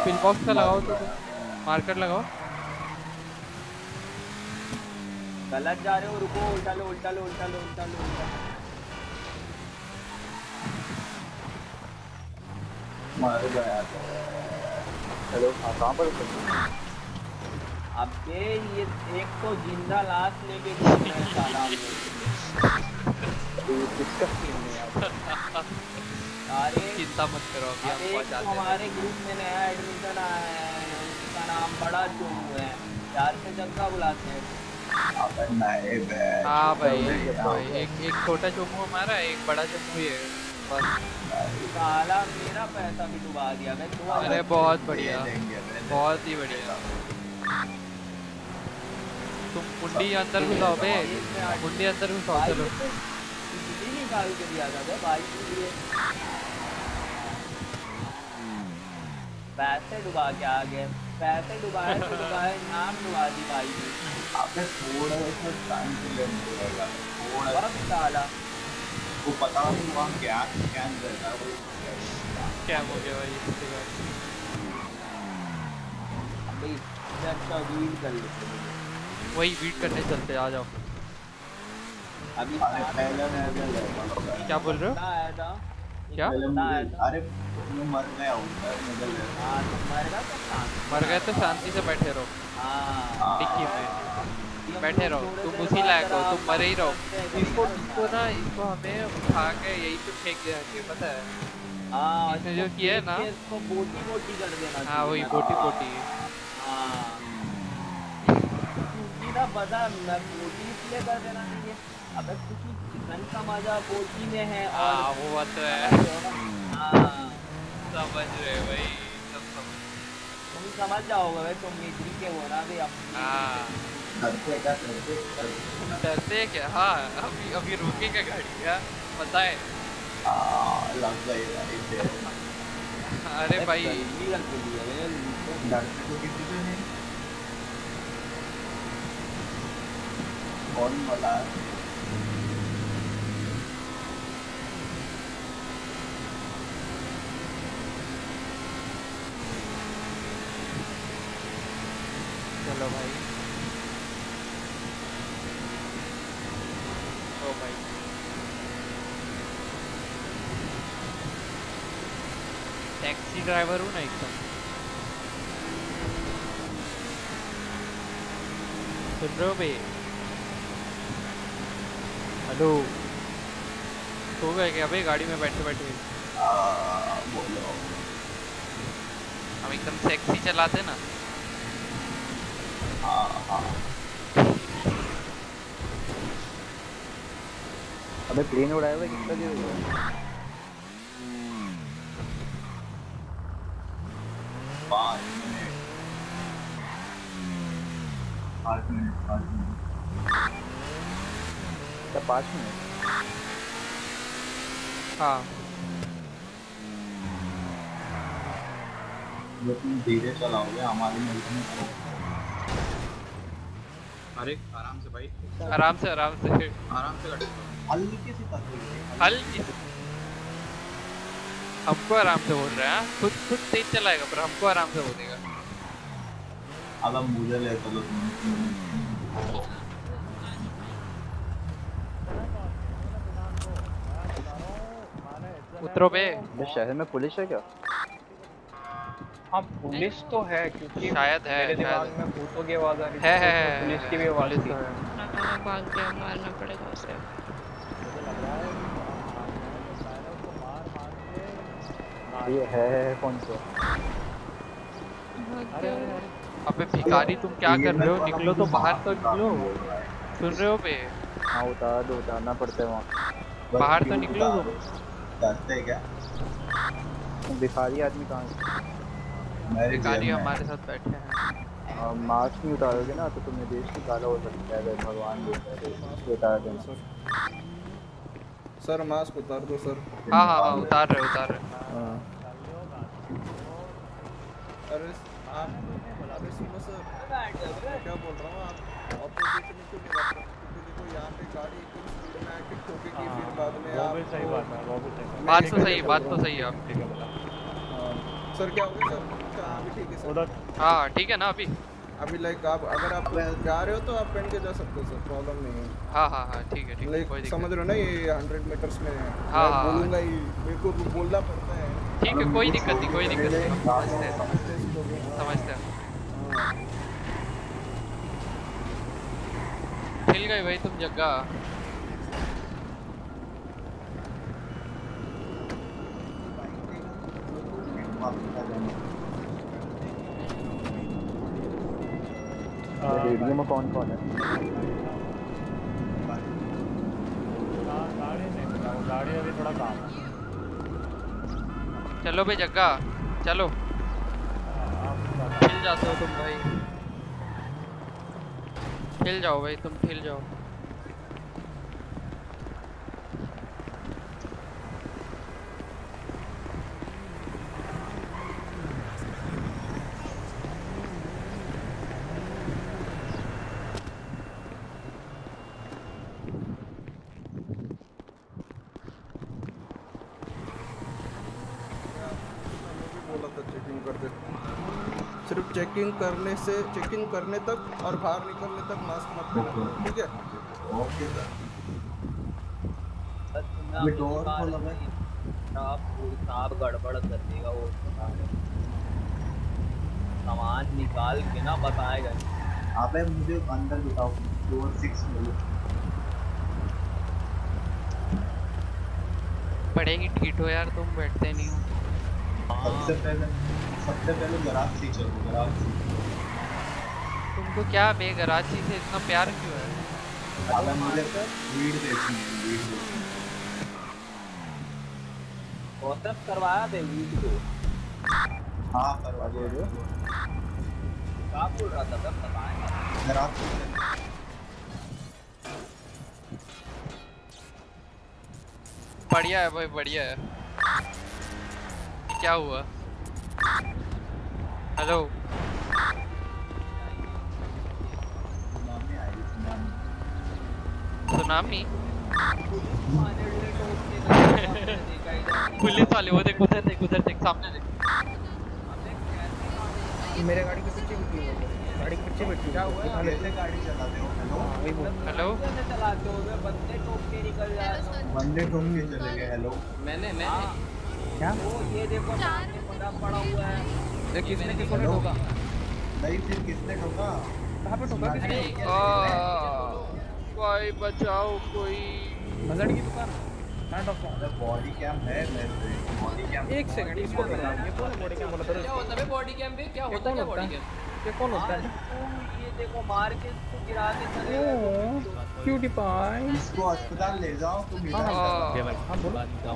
पिन बॉक्स का लगाओ तो, मार्कर लगाओ। गलत जा रहे हो, रुको, उल्टा लो उल्टा लो उल्टा लो उल्टा लो। हेलो कहाँ पर? अब ये एक तो जिंदा लाश लेके साला चिंता मत करो। हमारे ग्रुप में नया एडमिशन आया है, उसका नाम बड़ा चोरू है, चार से जगह बुलाते हैं। हाँ भाई एक एक छोटा चोरू हमारा, एक बड़ा चोरू है बस। साला मेरा पैसा भी डुबा दिया मैं। अरे बहुत बढ़िया, बहुत ही बढ़िया। तुम कुंडी अंदर घुसाओ बे, कुंडी अंदर घुसाओ। चलो बिजली निकाल के दिया था बाइक के लिए, पैसे डुबा के आ गए। पैसे डुबाए डुबाए नाम डुबा दी बाइक। आपने थोड़ा सा टाइम के लिए साला वो पता नहीं वहाँ क्या स्कैन कर रहा है, वो क्या हो गया भाई। अबे अच्छा वीट कर लेते हैं, वही वीट करने चलते आ जाओ। अभी पहले मैं क्या बोल रहे हो आया था क्या? अरे मर गया हूँ। हाँ मर गया तो मर गए तो शांति से बैठे रहो। हाँ डिक्की में बैठे रहो, तुम उसी लायक हो, तुम मरे ही रहो। इसको इसको ना इसको हमें उठा के यही पे फेंक देना चाहिए, पता है? हाँ इसने जो किया है ना, इसको बोटी बोटी कर देना। हाँ वही बोटी बोटी। हाँ क्योंकि ना पता मैं बोटी इसलिए कर देना चाहिए, अबे क्योंकि चिकन का मजा बोटी में है। हाँ वो बात तो है। हाँ समझ रहे भाई, सब समझ तुम समझ जाओगे भाई, तुम मित्री के हो ना भी। हाँ डरते क्या? हाँ अभी अभी रोकेगा गाड़ी का, पता है? अरे भाई कौन बोला? चलो भाई टैक्सी ड्राइवर हूँ ना एकदम। सुन रहे हो भाई? हेलो सो गए क्या भाई गाड़ी में बैठे बैठे? हम एकदम सेक्सी चलाते ना। अबे प्लेन उड़ाया हुआ कितना देर हो गया? पाँच मिनट, पाँच मिनट, पाँच मिनट, क्या पाँच मिनट? हाँ। ये तुम धीरे चलाओगे हमारी मर्जी में। अरे आराम से भाई, आराम से आराम से आराम से कट हल्की सी हल्की सी। हमको आराम से बोल रहा है, खुद खुद तेज चलाएगा पर हमको आराम से बोलेगा। अब हम मुझे ले चलो। उतरो बे। शहर में पुलिस है क्या? हाँ पुलिस तो है, क्योंकि शायद है, मेरे दिमाग में भूतों की आवाज आ रही है, है, है, पुलिस की भी आवाज थी। भाग गया, मारना पड़ेगा उसे। ये है कौन सा? अबे भिखारी तुम क्या कर रहे हो? निकलो तो बाहर, तो निकलो। सुन रहे हो बे? हाँ उतार दो, उतारना पड़ता है वहाँ। बाहर तो निकलो तुम। जानते हैं क्या? भिखारी आदमी कहाँ है? गाड़ी हमारे साथ बैठे हैं। मास्क नहीं उतारोगे ना तो तुम्हें देश की काला हो सकता है। भगवान उतार देना सर, मास्क उतार दो सर। हाँ हाँ उतार रहे उतार रहे। अरे आप अरे सुनो सर, क्या बोल रहा हूँ? आप ऑपोजिट में क्यों निकल रहे हो? देखो यहाँ पे गाड़ी एकदम स्पीड में आके ठोकेगी, फिर बाद में आप। सही बात है, बात तो सही, बात तो सही है आप। ठीक है सर, क्या होगा सर? हाँ ठीक है ना। अभी अभी लाइक आप अगर आप जा रहे हो तो आप पहन के जा सकते हो सर, प्रॉब्लम नहीं है। हाँ हाँ हाँ ठीक है ठीक है, कोई दिक्कत नहीं। समझ रहे हो ना, ये हंड्रेड मीटर्स में है। हाँ हाँ बोलूँगा ही, मेरे को बोलना पड़ता है। ठीक है, कोई दिक्कत नहीं, कोई दिक्कत नहीं, समझते हैं समझते हैं। हिल गई भाई तुम जगह। रेडियो में कौन कौन है? गाड़ी अभी थोड़ा काम। चलो भाई जग्गा, चलो हिल जाते हो तुम भाई, हिल जाओ भाई तुम, हिल जाओ। चेकिंग करने से चेकिंग करने तक और बाहर निकलने तक मास्क मत पहनो, ठीक है? Okay sir. ये डोर खोलो भाई। आप आप गड़बड़ कर देगा वो, सामान निकाल के ना बताएगा। आप मुझे अंदर बताओ, डोर सिक्स मिलो। पड़ेगी टिकट हो यार, तुम बैठते नहीं हो। सबसे पहले सबसे पहले गराज से चलो, गराज से। तुमको क्या बे गराज से इतना प्यार क्यों है? अब मुझे वीड देखनी है, वीड देखनी है। कॉस्टअप करवाया दे वीड को। हाँ करवा दे। क्या बोल रहा था तब बताएगा। गराज से बढ़िया है भाई, बढ़िया है। क्या हुआ? Hello tsunami. पुलिस वाले वो देख, उधर देख, उधर देख, सामने देख। मेरे गाड़ी के पीछे बैठी है, गाड़ी के पीछे बैठी है। गाड़ी चलाते हो? हेलो हेलो चलाते हो? बंदे ठोक के निकल जा रहे हो, बंदे ठोक के चले गए। हेलो मैंने मैंने क्या वो ये देखो पड़ा पड़ा हुआ है। ये किसने किसने ठोका? नहीं फिर किसने ठोका? कहाँ पे ठोका? किसने? कोई बचाओ, कोई मजड़ की दुकान। बॉडी कैम है मेरे बॉडी कैम एक सेकंड इसको बता ये कौन है बॉडी कैम बोला था क्या होता है बॉडी कैम पे क्या होता है बॉडी कैम ये कौन होता है ये देखो मार के इसको गिरा के चले क्यूटी पाई इसको अस्पताल ले जाओ तुम मेरा हां भाई हां बोलो बोलो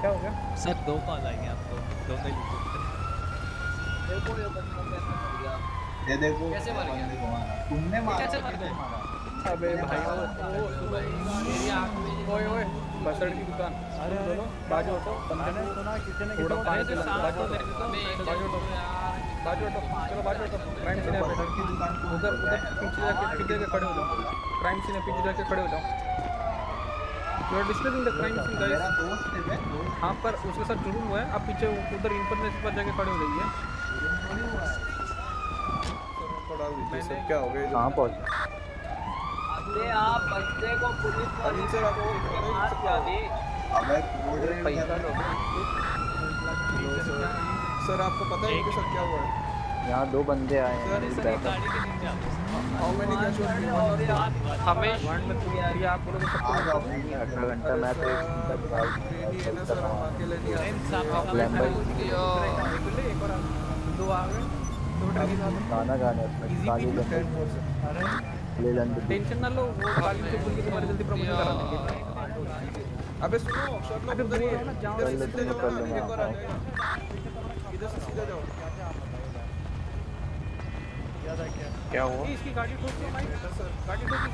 क्या हो क्या हो गया सर दो कॉल आएंगे आपको दोनों ही देखो ये बंदा कैसा मर गया ये देखो कैसे मर गया तुमने मारा अबे भाई मेरी आंख में ओए ओए बसड़ की दुकान अरे बोलो बाजू हटो बंदे ने सुना किसी ने थोड़ा पानी चला बाजू हटो बाजू हटो यार बाजू हटो चलो बाजू हटो क्राइम सीन पे बसड़ की दुकान को उधर उधर पीछे जाके पीछे जाके खड़े हो जाओ क्राइम सीन पे पीछे जाके खड़े हो जाओ you are disturbing the crime scene guys मेरा दोस्त है हां पर उसके साथ जुर्म हुआ है आप पीछे उधर इंफॉर्मेशन पर जाके खड़े हो जाइए थोड़ा भी सब क्या हो गया कहां पहुंच ले आप बच्चे को पुलिस वाले से मार क्या दी अबे रोड पैसा लो सर आपको पता है इनके साथ क्या हुआ है यहां दो बंदे आए हैं इस गाड़ी के नीचे हाउ मेनी कैश और हमें वार्ड में पूरी आ रही है आप बोलो सब अठारह घंटा मैं तो तक दो आ गए दो ट्रक साथ गाना गाने गाली ले लेंगे टेंशन ना लो वो खाली से बोल के तुम्हारी जल्दी प्रमोशन करा देंगे अबे सुनो शॉट लो उधर ही है ना जाओ इधर से कर लो इधर से सीधा जाओ क्या था क्या क्या हुआ इसकी गाड़ी ठोक दो भाई सर गाड़ी ठोक इसकी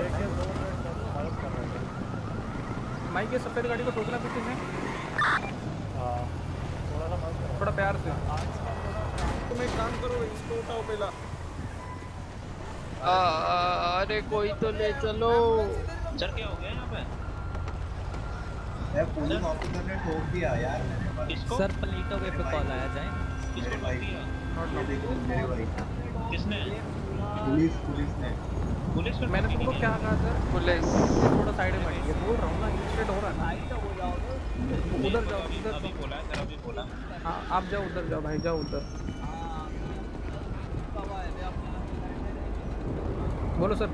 देख के दो मिनट हेल्प कर रहे हैं माइक के सफेद गाड़ी को ठोकना पीछे से हां थोड़ा सा थोड़ा प्यार से तुम एक काम करो इसको उठाओ पहला अरे कोई तो ले चलो चल क्या हो गया यहाँ पे मैं पुलिस ऑफिसर ने ठोक दिया यार मैंने इसको सर प्लेटो पे कॉल आया जाए किसने ठोक दिया ये देखो मेरे भाई किसने पुलिस पुलिस ने पुलिस ने मैंने तुमको क्या कहा सर पुलिस थोड़ा साइड में ये बोल रहा हूँ ना इंसिडेंट हो रहा है आई तो हो जाओ उधर जाओ उधर भी बोला तेरा भी बोला हाँ आप जाओ उधर जाओ भाई जाओ उधर बोलो सर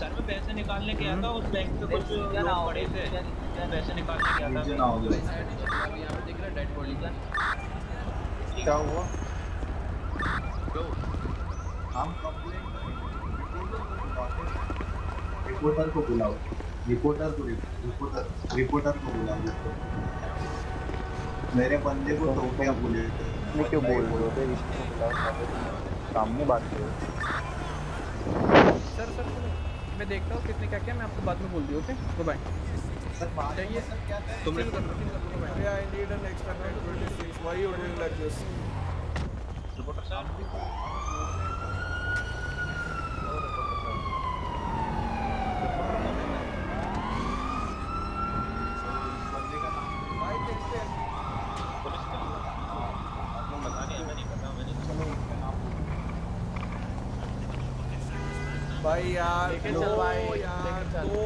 सर मैं पैसे निकालने गया था उस बैंक पे कुछ लोग पड़े थे पैसे निकालने गया था यहाँ पे देख रहा डेड बॉडी का क्या हुआ दो हम कंप्लेंट रिपोर्टर को बुलाओ रिपोर्टर को रिपोर्टर रिपोर्टर को बुलाओ मेरे बंदे को तो क्या बोले मैं क्यों बोल रहे थे इसको बुलाओ सामने बात करो सर सर मैं देखता हूँ किसने क्या किया मैं आपको बाद में बोल दिया ओके बाय बाय सर बात चाहिए सर क्या है तुम लोग bye I need an extra twenty six why you doing like this reporter साहब बंदे का नाम भाई देखते हैं पुलिस का आपको बता नहीं हमें नहीं पता मैंने चलो भाई यार लेकिन चल भाई यार तो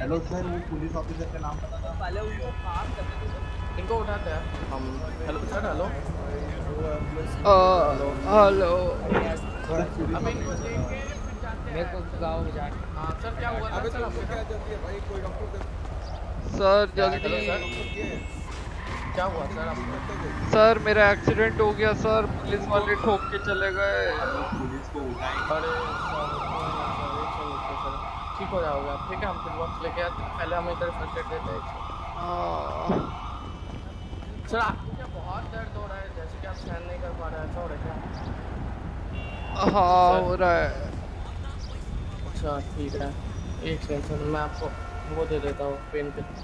हेलो सर वो पुलिस ऑफिसर का नाम पता था पहले उनको काम करने दो इनको उठाते हैं हम हेलो सर हेलो हेलो अभी मेरे को गांव में जाके हां सर क्या हुआ अबे सर आपको क्या जल्दी है भाई कोई डॉक्टर सर जल्दी क्या हुआ सर आपको सर मेरा एक्सीडेंट हो गया सर पुलिस वाले ठोक के चले गए पुलिस को उठाए अरे सर ठीक हो जाओगे आप ठीक है हम बॉक्स लेके आते हैं पहले हम इधर फर्स्ट एड देते हैं सर आपको क्या बहुत दर्द हो रहा है जैसे कि आप स्टैंड नहीं कर पा रहे ऐसा हो रहा है क्या हाँ हो रहा है अच्छा ठीक है एक सेकंड सर मैं आपको वो दे देता हूँ पेन किलर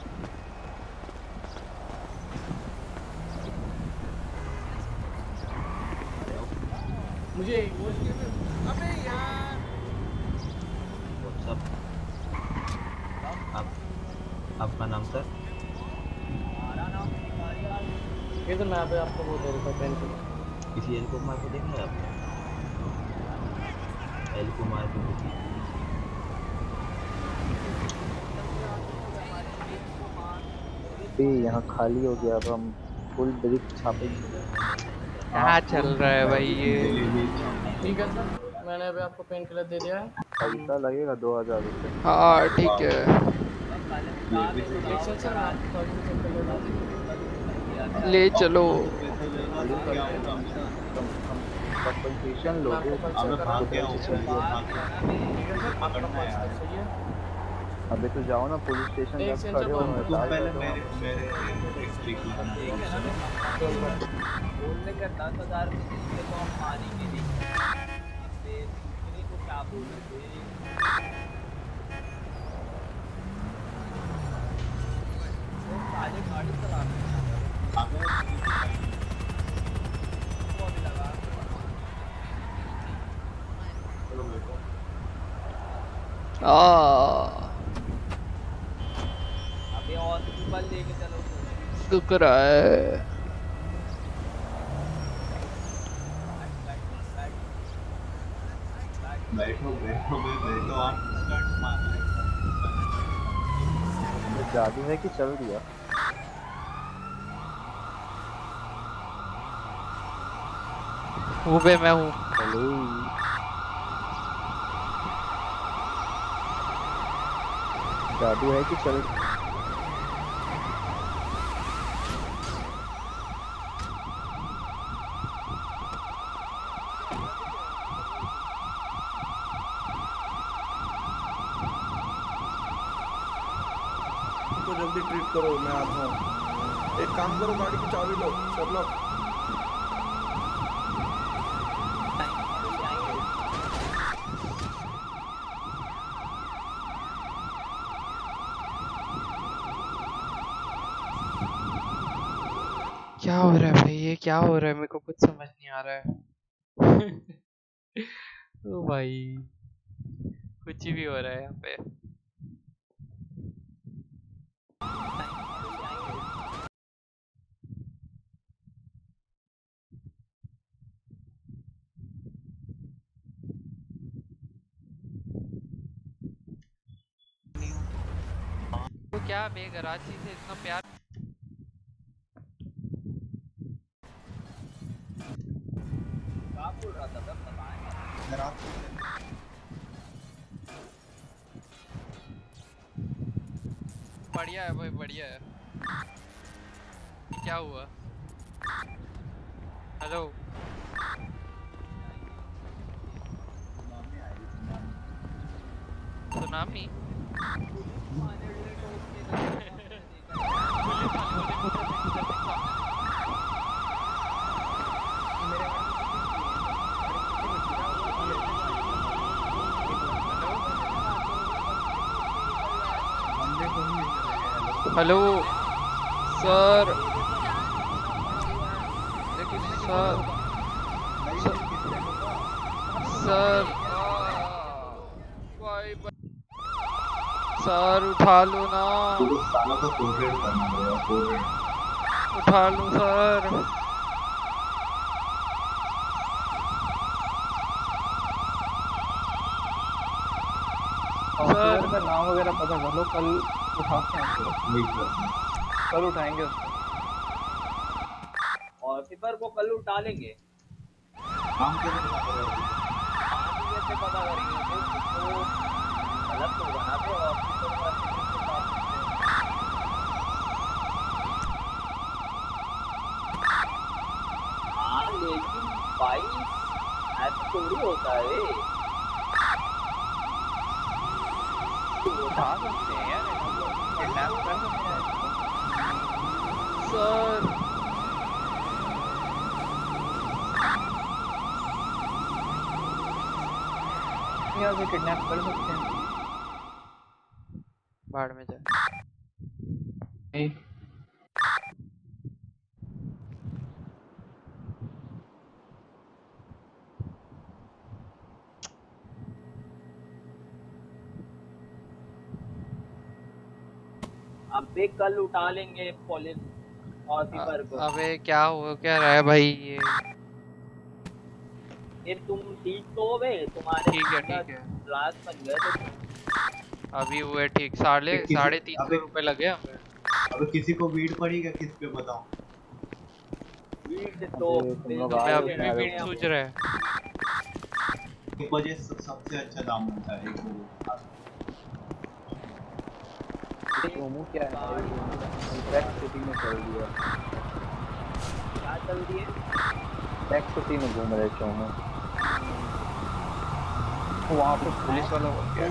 मुझे अबे यार व्हाट्सएप आप आपका नाम सर हमारा नाम ये तो मैं अभी आपको वो दे रहा पेन किसी एल कुमार को देखना है आपने एल कुमार को देखिए यहाँ खाली हो गया अब हम फुल ब्रिक छापेंगे कहाँ चल रहा है भाई ये? ठीक है सर, मैंने अभी आपको पेन किलर दे दिया है, पैसा लगेगा दो हजार रुपये। हाँ ठीक है, ले चलो। कंपनसेशन लोगे अभी तो जाओ ना पुलिस स्टेशन तक, खड़े हो पहले मेरे मेरे बोलने का दस हजार तो हम मानेंगे नहीं, को क्या बोल रहे अबे और बल लेके चलो, शुक्र है। बैठो बैठो बैठो आप जादू है कि चल दिया। हूँ बे मैं हूँ। जादू है कि चल तो जल्दी ट्रीट करो, मैं आता हूँ। एक काम करो, गाड़ी की चाबी लो सब लोग। क्या हो रहा है भाई, ये क्या हो रहा है? मेरे को कुछ समझ नहीं आ रहा है। ओ भाई कुछ भी हो रहा है यहाँ पे। तो क्या बेगराची से इतना प्यार? बढ़िया है भाई, बढ़िया है। क्या हुआ? Hello, tsunami? Hello sir, sir sir sir उठा लो ना, उठा लो सर। सर का नाम वगैरह पता कर लो, कल उठाते हैं, कल उठाएंगे उसको। और सिपर को कल उठा लेंगे, काम करने से पता करेंगे तो अलग तो बनाते और सिपर का हाँ। लेकिन भाई ऐसा थोड़ी होता है, उठा सकते हैं यार, किडनैप कर सकते हैं सर। यहाँ से किडनैप कर सकते हैं, बाढ़ में जाए। अबे कल उठा लेंगे पुलिस और सिपर को। अबे क्या हो क्या रहा है भाई ये? ये तुम ठीक तो हो बे? तुम्हारे ठीक है ठीक है, लास्ट बन गए तो अभी हुए ठीक। साढ़े साढ़े तीन सौ रुपए लगे हमें। अबे किसी को भीड़ पड़ी क्या? किस पे बताऊं? मुझे सबसे अच्छा दाम मिलता है। क्या चल रही है में घूम रहे चोमू वहाँ पे पुलिस वालों को क्या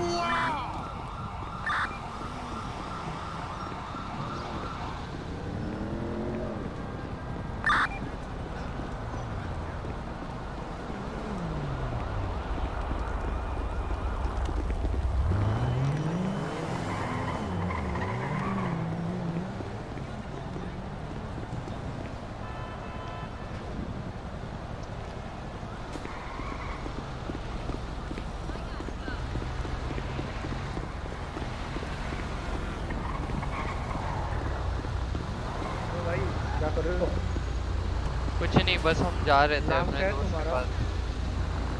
बस हम जा रहे थे अपने दोस्त के पास।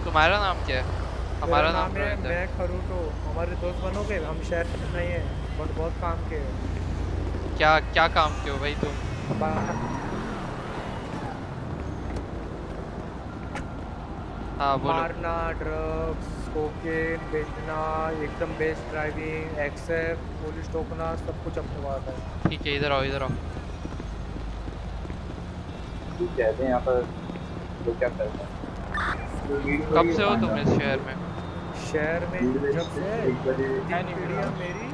तुम्हारा नाम क्या है? हमारा नाम, नाम है मैं खरूटो। हमारे दोस्त बनोगे? हम शहर में नहीं है बट बहुत काम के हो। क्या क्या काम के हो भाई तुम? हाँ बोलो। मारना, ड्रग्स, कोकेन बेचना, एकदम बेस ड्राइविंग, एक्सेप्ट, पुलिस टोकना, सब कुछ अपने पास है। ठीक है इधर आओ इधर आओ। यहाँ पर तो क्या करते हैं? कब से हो तुम इस शहर में? शहर में जब से मीडिया मेरी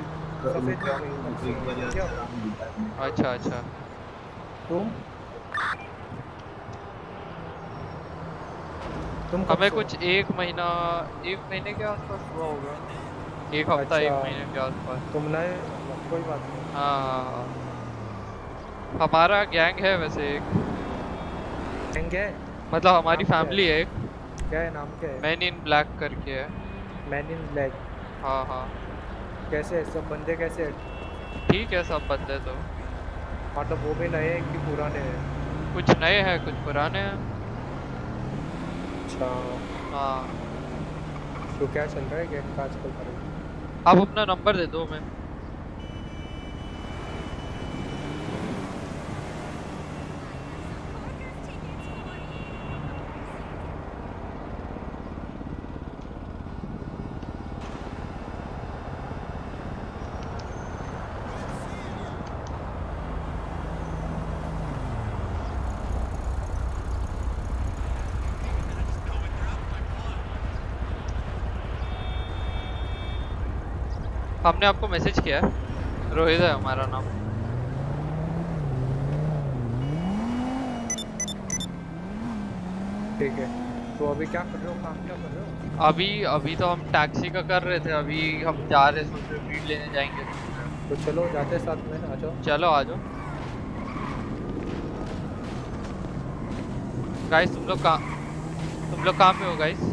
सफेद में। अच्छा अच्छा तुम तुम हमें कुछ एक महीना एक महीने के आसपास हुआ होगा। एक हफ्ता एक महीने के आसपास। तुमने कोई बात नहीं। हाँ हमारा गैंग है वैसे एक है? मतलब हमारी फैमिली है, है क्या है नाम क्या है? मैन इन ब्लैक करके है। Man in black. हाँ हाँ कैसे है सब बंदे? कैसे ठीक है सब बंदे। तो मतलब तो वो भी नए हैं कि पुराने हैं? कुछ नए हैं कुछ पुराने हैं। अच्छा हाँ तो क्या चल रहा है गेम का आजकल? करें आप अपना नंबर दे दो मैं। हमने आपको मैसेज किया है। रोहित है हमारा नाम। ठीक है तो अभी क्या कर रहे हो? काम क्या कर रहे हो अभी? अभी तो हम टैक्सी का कर रहे थे। अभी हम जा रहे सोच रहे भीड़ लेने जाएंगे। तो चलो जाते साथ में। आ जाओ चलो आ जाओ। गाइस तुम लोग का तुम लोग कहाँ पे हो गाइस?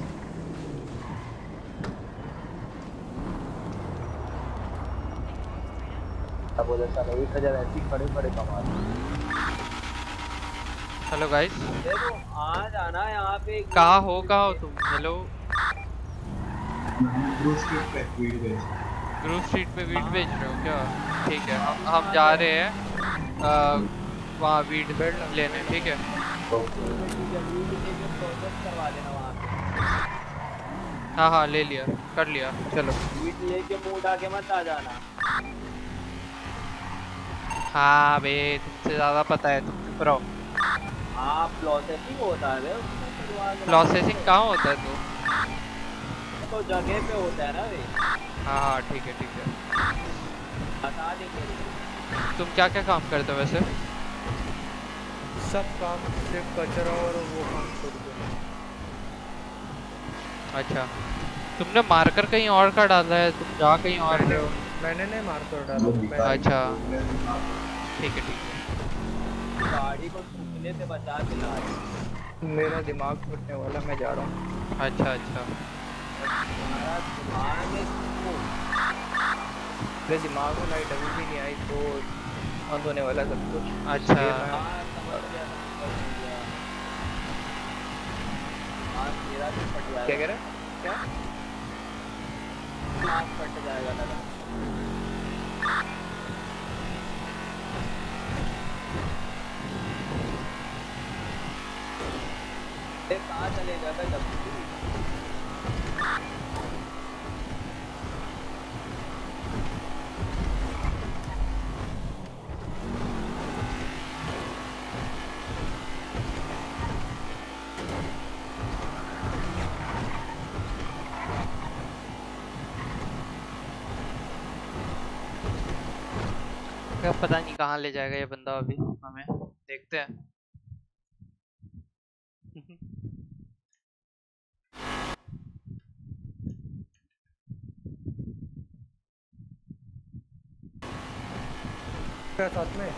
एक हजार ऐसी खड़े खड़े कमा। हेलो गाइस आज आना यहाँ पे। कहाँ हो कहाँ हो तुम? हेलो ग्रूव स्ट्रीट पे वीट बेच ग्रूव स्ट्रीट पे वीट बेच रहे हो क्या? ठीक है हम हम जा रहे हैं वहाँ वीट बेल्ट लेने। ठीक है हाँ हाँ ले लिया कर लिया। चलो वीट लेके मूड आके मत आ जाना। हाँ बे तुमसे ज़्यादा पता है तुम चुप रहो। हाँ प्रोसेसिंग होता है। प्रोसेसिंग कहाँ होता है? तो तो जगह पे होता है ना बे। हाँ हाँ ठीक है ठीक है बता देंगे। तुम क्या क्या काम करते हो वैसे? सब काम सिर्फ कचरा और वो काम छोड़ के। अच्छा तुमने मार्कर कहीं और का डाला है? तुम जा कहीं और रहे हो। मैंने नहीं मार्कर डाला। अच्छा ठीक है ठीक है। गाड़ी को टूटने से बचा दिला। मेरा दिमाग टूटने वाला मैं जा रहा हूँ। अच्छा अच्छा मेरे दिमाग को लाइट अभी भी नहीं आई तो बंद होने वाला सब कुछ। अच्छा क्या कह रहे हैं? क्या फट जाएगा दादा? ले जाता है जब पता नहीं कहाँ ले जाएगा ये बंदा। अभी हमें देखते हैं। क्या साथ में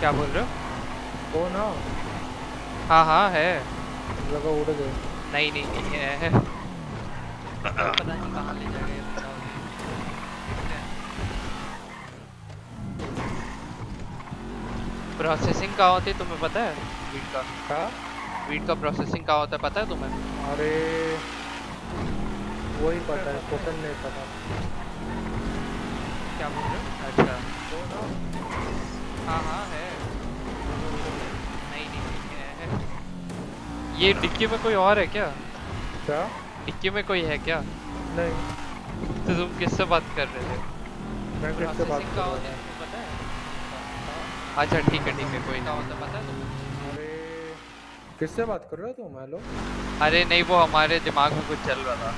क्या बोल रहे हो? वो ना हाँ हाँ है लगा उड़ गए। नहीं नहीं, नहीं है, है। पता नहीं कहाँ ले जाएगा ये बंदा। प्रोसेसिंग कहाँ होती है तुम्हें पता है? वीट का क्या? वीट का प्रोसेसिंग कहाँ होता है पता है तुम्हें? अरे वही पता है, टोकन नहीं पता। क्या बोल रहे हो? अच्छा तो ना हाँ हाँ है। नहीं नहीं, नहीं है। ये डिक्की में कोई और है क्या? क्या डिक्की में कोई है क्या? नहीं। तो तुम किससे बात कर रहे थे? मैं किससे बात कर रहा हूँ? अच्छा ठीक है ठीक है कोई ना। होता पता है तुम? अरे किससे बात कर रहे हो तुम? हेलो। अरे नहीं वो हमारे दिमाग में कुछ चल रहा था।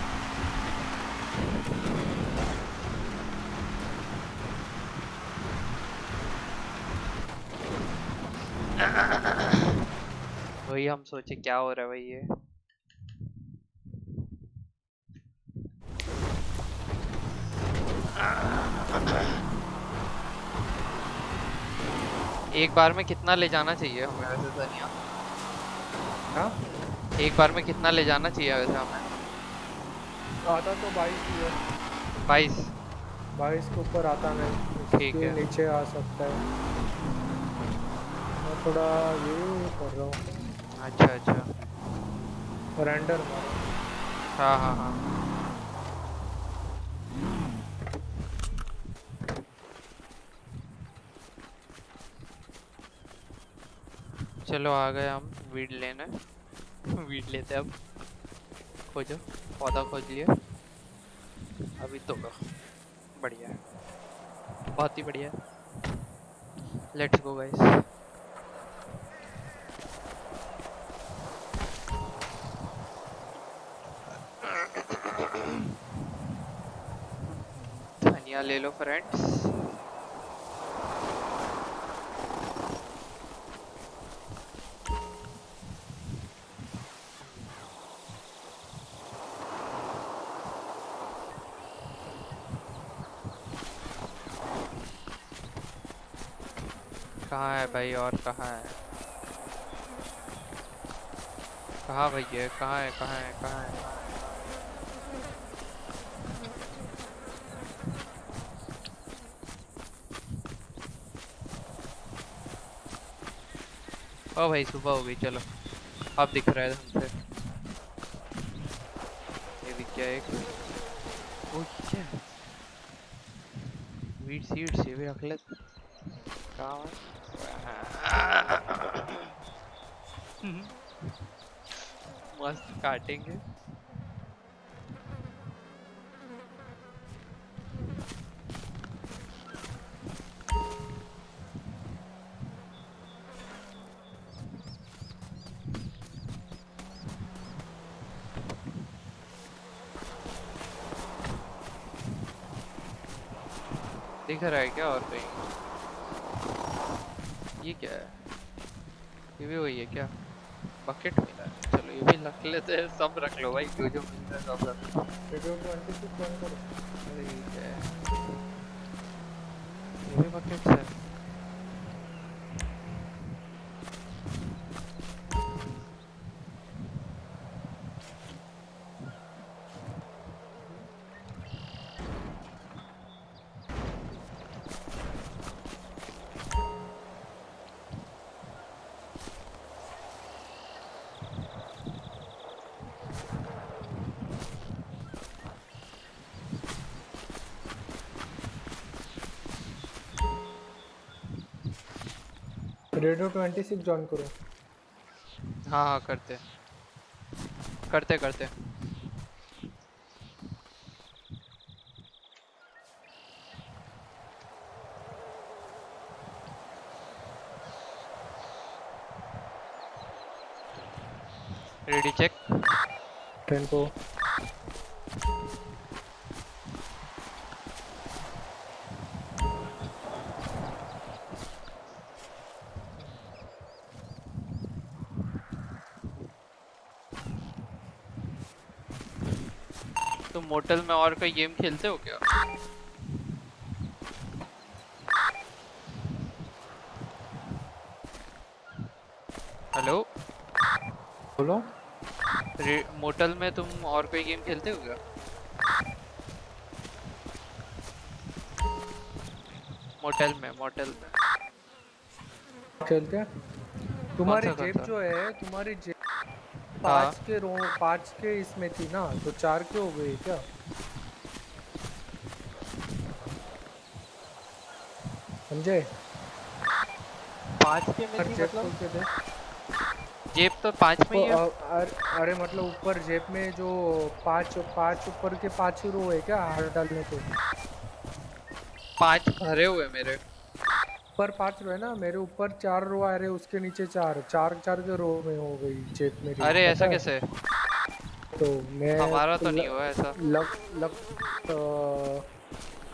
वही हम सोचे क्या हो रहा है भाई ये। एक बार में कितना ले जाना चाहिए हमें वैसे धनिया? हाँ एक बार में कितना ले जाना चाहिए वैसे हमें? आता तो बाईस ही है। बाईस बाईस के ऊपर आता मैं। ठीक है नीचे आ सकता है। मैं थोड़ा ये कर रहा हूँ। अच्छा अच्छा रेंडर मारो। हाँ हाँ हाँ चलो आ गए हम। वीड लेना है। वीड लेते हैं अब। खोजो पौधा खोज लिया अभी तो बढ़िया है, बहुत ही बढ़िया है। Let's go guys. धनिया ले लो फ्रेंड्स। कहाँ है भाई और कहाँ है? कहाँ भाई ये कहाँ है कहाँ है कहाँ है? ओ भाई सुबह हो गई। चलो अब दिख रहा है हमसे। ये दिख गया एक। ओ क्या वीड सीड से भी रख लेते। कहाँ है? मस्त काटेंगे। दिख रहा है क्या और कहीं? ये क्या है? ये भी वही है क्या? बकेट मिला है। चलो ये भी रख लेते हैं। सब रख लो भाई जो जो मिलता है सब रख लो। ये भी बकेट है। रेडियो ट्वेंटी सिक्स ज्वाइन करो। हाँ हाँ करते करते करते रेडी चेक ट्रेन को होटल में और कोई गेम खेलते हो क्या? हेलो बोलो। मोटल में तुम और कोई गेम खेलते हो क्या? मोटल में मोटल में खेलते हैं। तुम्हारी जेब जो है तुम्हारी जेब पाँच के रो पाँच के इसमें थी ना, तो चार के हो गए क्या? समझे? पाँच के में थी मतलब जेब तो पाँच में ही है। अरे मतलब ऊपर जेब में जो पाँच पाँच ऊपर के पाँच ही रो है क्या? हर डालने को पाँच भरे हुए मेरे ऊपर पाँच रो है ना, मेरे ऊपर चार रो आ रहे, उसके नीचे चार चार चार के रो में हो गई चेक मेरी। अरे ऐसा कैसे? तो मैं हमारा तो नहीं हुआ ऐसा। लक लक तो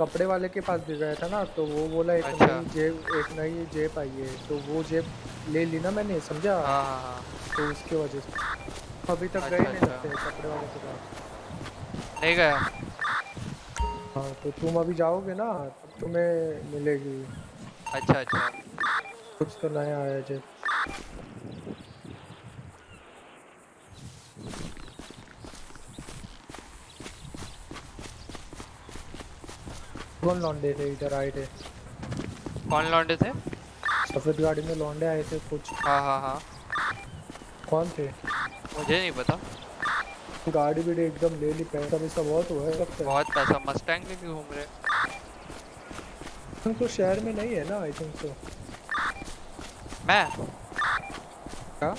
कपड़े वाले के पास भी गया था ना, तो वो बोला एक अच्छा। नई जेब एक नई जेब आई है, तो वो जेब ले ली ना मैंने, समझा? हाँ हाँ तो उसके वजह से अभी तक गए नहीं सकते कपड़े वाले के पास, नहीं गया। हाँ तो तुम अभी जाओगे ना तुम्हें मिलेगी। अच्छा अच्छा कुछ तो नया आया जी। कौन लौंडे थे इधर आए थे? कौन लौंडे थे? सफेद गाड़ी में लौंडे आए थे कुछ। हाँ हाँ हाँ कौन थे मुझे नहीं पता। गाड़ी भी एकदम ले ली, पैसा भी सब बहुत हुआ है, बहुत पैसा। मस्टैंग में भी घूम रहे। तो शहर में नहीं है ना आई थिंक सो। मैं क्या?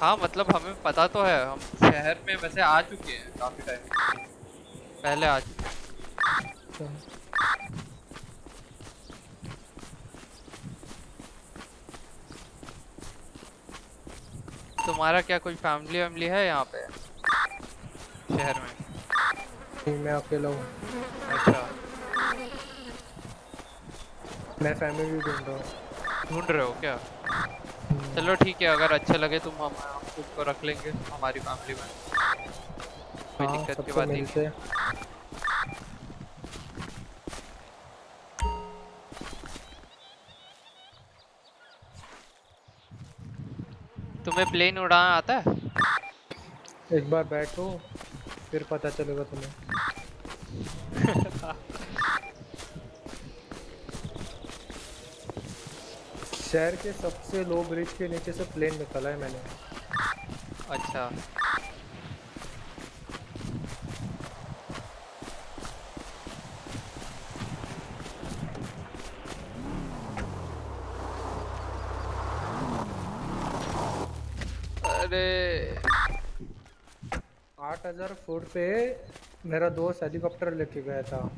हाँ मतलब हमें पता तो है, हम शहर में वैसे आ चुके हैं काफी टाइम पहले आ चुके हैं। तुम्हारा क्या कोई फैमिली वैमिली है यहाँ पे शहर में? मैं अकेला हूँ। अच्छा मैं फैमिली ढूंढ रहा हूँ। ढूंढ रहे हो क्या? चलो ठीक है, अगर अच्छे लगे तुम हम खुद को रख लेंगे हमारी फैमिली में, कोई दिक्कत की बात नहीं है। तुम्हें प्लेन उड़ाना आता है? एक बार बैठो फिर पता चलेगा तुम्हें। शहर के सबसे लो ब्रिज के नीचे से प्लेन निकाला है मैंने। अच्छा अरे आठ हजार फुट पे मेरा दोस्त हेलीकॉप्टर लेके गया था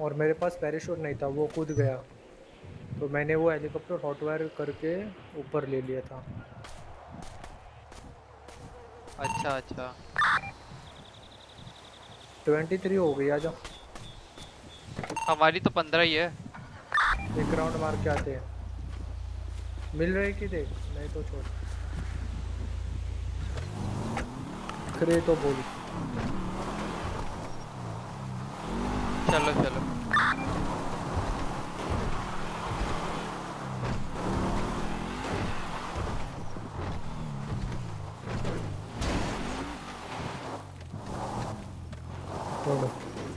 और मेरे पास पैराशूट नहीं था, वो कूद गया, तो मैंने वो हेलीकॉप्टर हॉट वायर करके ऊपर ले लिया था। अच्छा अच्छा तेईस हो गई। आजा हमारी तो पंद्रह ही है। एक राउंड मार के आते हैं, मिल रही कि देख, नहीं तो छोड़। खरे तो बोली चलो चलो।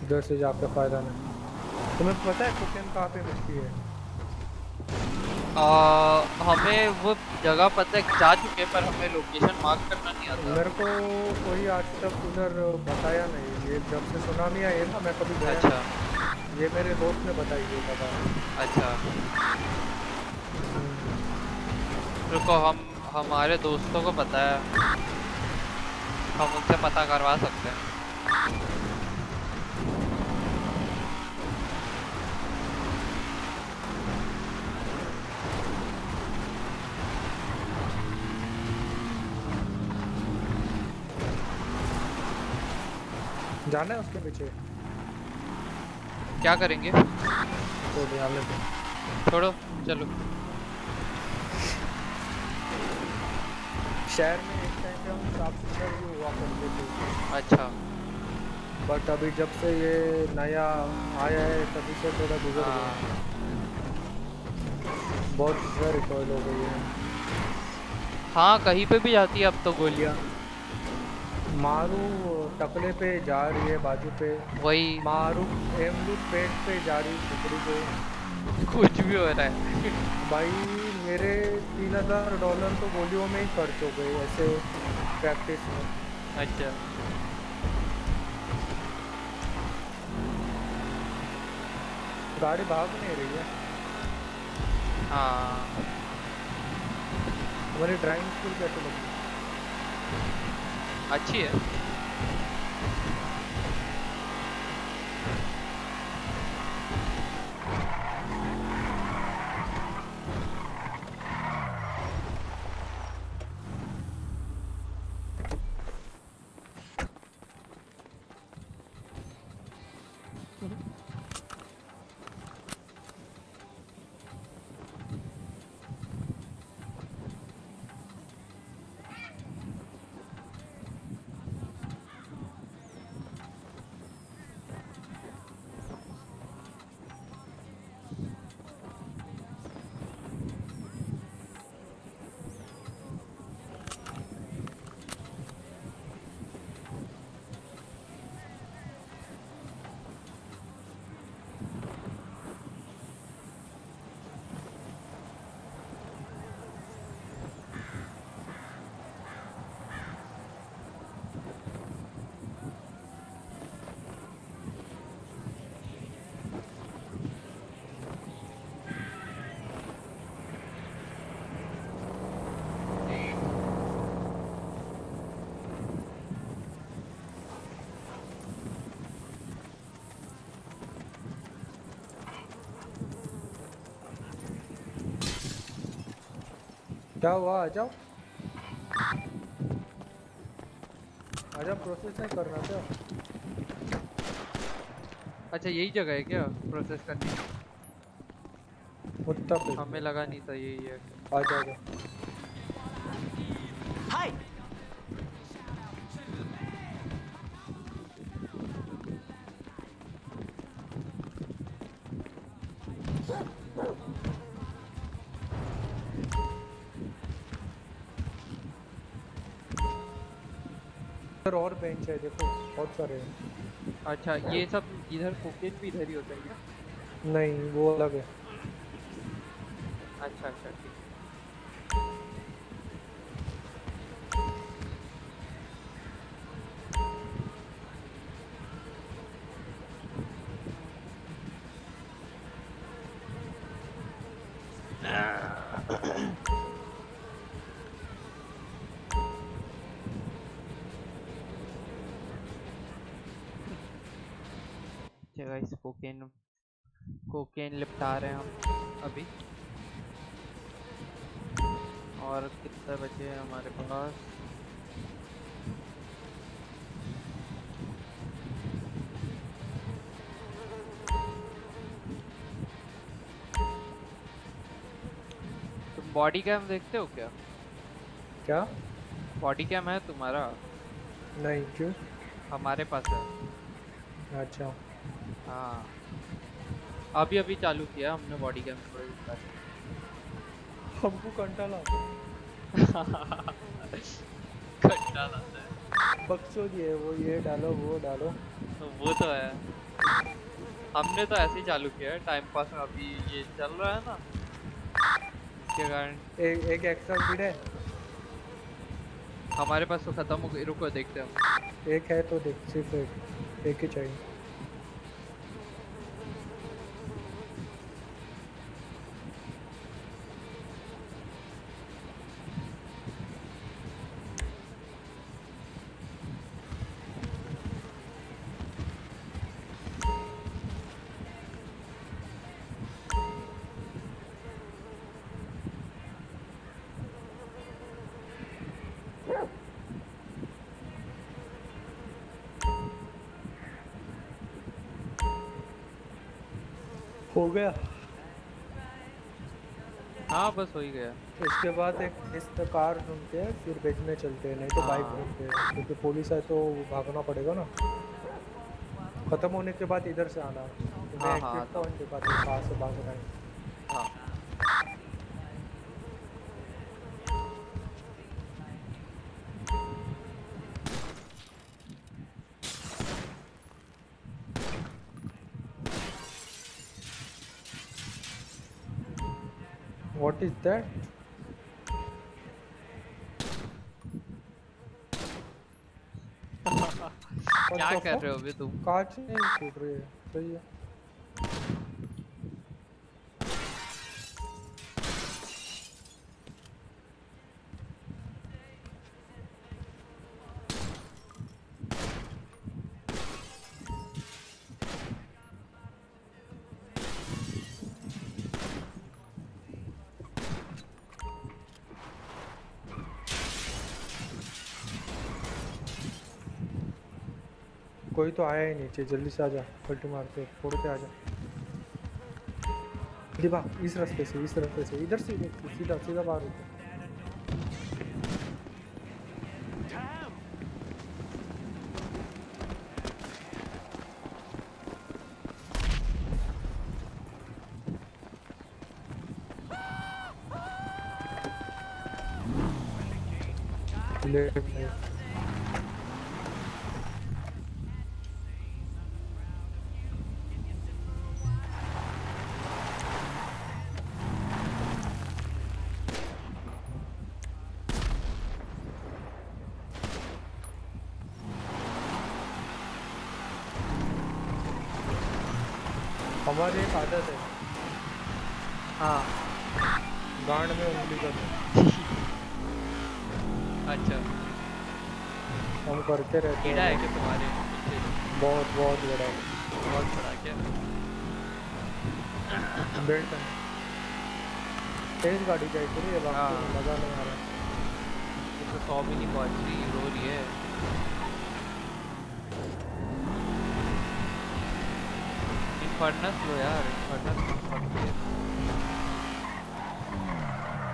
इधर से जाकर फायदा नहीं। तुम्हें पता है कोकेन कहाँ पे मिलती है? आ, हमें वो जगह पता है, जा चुके पर हमें लोकेशन मार्क करना नहीं आता। मेरे को कोई आज तक उधर बताया नहीं, ये जब से सुनामी आई है ना मैं कभी गया। अच्छा ये मेरे दोस्त ने बताई ये पता। अच्छा रुको हम हमारे दोस्तों को पता है, हम उनसे पता करवा सकते हैं। जाना है उसके पीछे, क्या करेंगे? तो छोड़ो, चलो। शहर में एक टाइम पे हम साफ सुथरा हुआ करते थे। अच्छा, बट अभी जब से ये नया आया है तभी से थोड़ा गुजर गया, बहुत रिकॉर्ड हो गई है। हाँ, कहीं पे भी जाती है अब तो गोलियां। मारू टकले पे जा रही है, बाजू पे, वही मारू एमलू पेट पे जा रही है, टुकड़ी पे, कुछ भी हो रहा है। भाई मेरे तीन हजार डॉलर तो गोलियों में ही खर्च हो गए ऐसे प्रैक्टिस में। अच्छा, गाड़ी भाग नहीं रही है। हाँ, हमारी ड्राइविंग स्कूल कैसे लगी? अच्छी है। जाओ आ जाओ आ जाओ, प्रोसेस नहीं करना क्या? अच्छा, यही जगह है क्या प्रोसेस करने? उत्तर पे हमें लगा नहीं था, यही है। आ जाओ। हाय, और बेंच है देखो, बहुत सारे हैं। अच्छा, ये सब इधर कोकेट भी इधर ही होता है क्या? नहीं, वो अलग है। अच्छा अच्छा, ठीक। कोकेन कोकेन लिपटा रहे हैं हम अभी, और कितने बचे हैं हमारे पास? तुम बॉडी कैम देखते हो क्या? क्या बॉडी कैम है तुम्हारा? नहीं, क्यों? हमारे पास है। अच्छा, हाँ, अभी अभी चालू किया हमने बॉडी कैम। हमको कंटा लाता है, कंटा लाता है। बक्सो दिए, वो ये डालो, वो डालो, वो तो है। हमने तो ऐसे ही चालू किया है, टाइम पास में। अभी ये चल रहा है ना, इसके कारण एक एक एक्स्ट्रा फीड है हमारे पास, तो खत्म हो गई। रुको, देखते हम। एक है तो देख, सिर्फ एक एक ही चाहिए। हो गया? हाँ बस हो ही गया। इसके बाद एक इस कार ढूंढते हैं, फिर बेचने चलते हैं, नहीं तो बाइक ढूंढते हैं, क्योंकि पुलिस है तो भागना पड़ेगा ना। खत्म होने के बाद इधर से आना। हाँ हाँ तो उनके बाद कहाँ से भागना है। हाँ What is that? क्या कर रहे हो अभी तुम? कांच नहीं टूट रही है, सही है। कोई तो आया ही नीचे, जल्दी से आजा, पलटी मारते फोड़ते आजा। दिवा इस रास्ते से, इस रास्ते से, इधर से, सीधा सीधा बाहर होते। हमारी एक आदत है, हाँ, गांड में उंगली करते। अच्छा हम करते रहते हैं। बड़ा है क्या तुम्हारे? बहुत बहुत बड़ा है। बहुत बड़ा क्या? बेल्ट तेज गाड़ी जाए तो ये बात मजा नहीं आ रहा। इसको सौ भी नहीं पहुँच रही, रो रही है। फटनस लो यार, फटनस फटके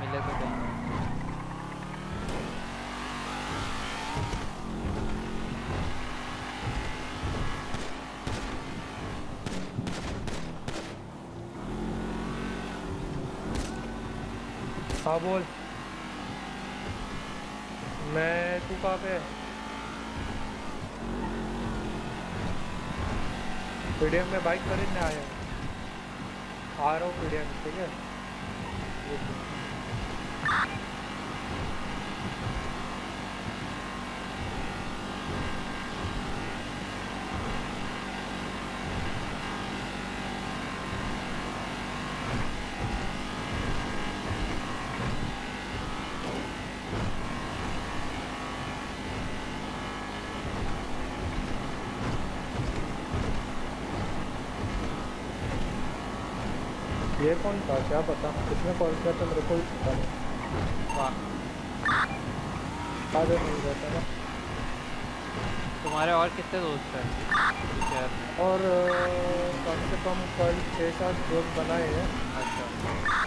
मिले तो कहीं। हाँ बोल। मैं तू कहाँ पे है? पीडीएम में बाइक खरीदने आया हूँ, आ रहा हूँ पीडीएम, ठीक है? ये कौन था? क्या पता किसने कॉल किया था मेरे को भी पता नहीं। वाह आज नहीं रहता ना तुम्हारे। और कितने दोस्त हैं? और कम से कम कल छः सात दोस्त बनाए हैं। अच्छा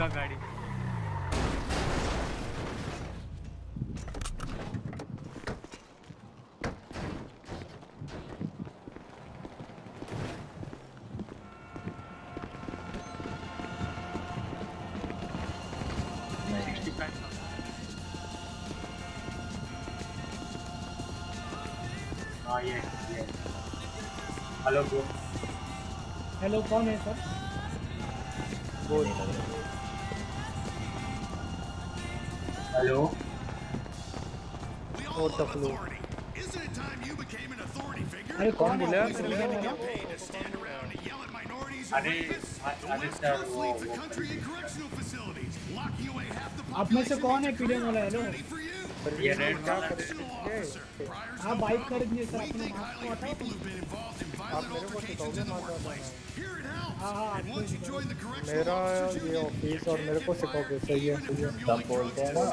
का गाड़ी ये हेलो ब्रो। हेलो कौन है सर? वो नहीं लग रहा। हेलो और तफलो। अरे कौन बोला? अरे आप में से कौन है पीडीएम वाला? हेलो ये रेड का आप बाइक खरीदने सर आपने मेरा ये ऑफिस और मेरे को सिखाओगे सही है सब बोलते हैं ना।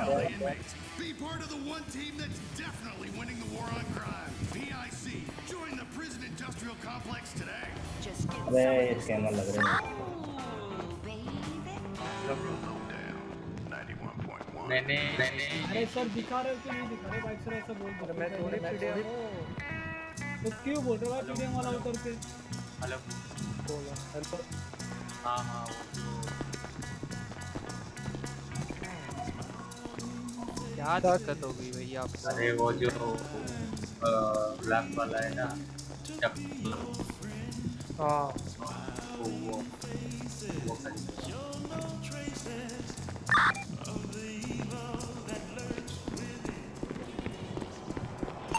Be part of the one team that's definitely winning the war on crime. V I C. Join the prison industrial complex today. Just get away. Camera lag raha hai. Oh baby. ninety-one point one. nahi nahi. अरे sir दिखा रहे हो कि नहीं दिखा रहे? Bike sir ऐसा बोल रहे हो। मैं थोड़ी वीडियो तो क्यों बोल रहा है वीडियो वाला उतर के? हेलो बोला सर तो हां हां क्या दिक्कत हो गई भैया आपको? अरे वो जो ब्लैक वाला है ना हाँ वो वो वो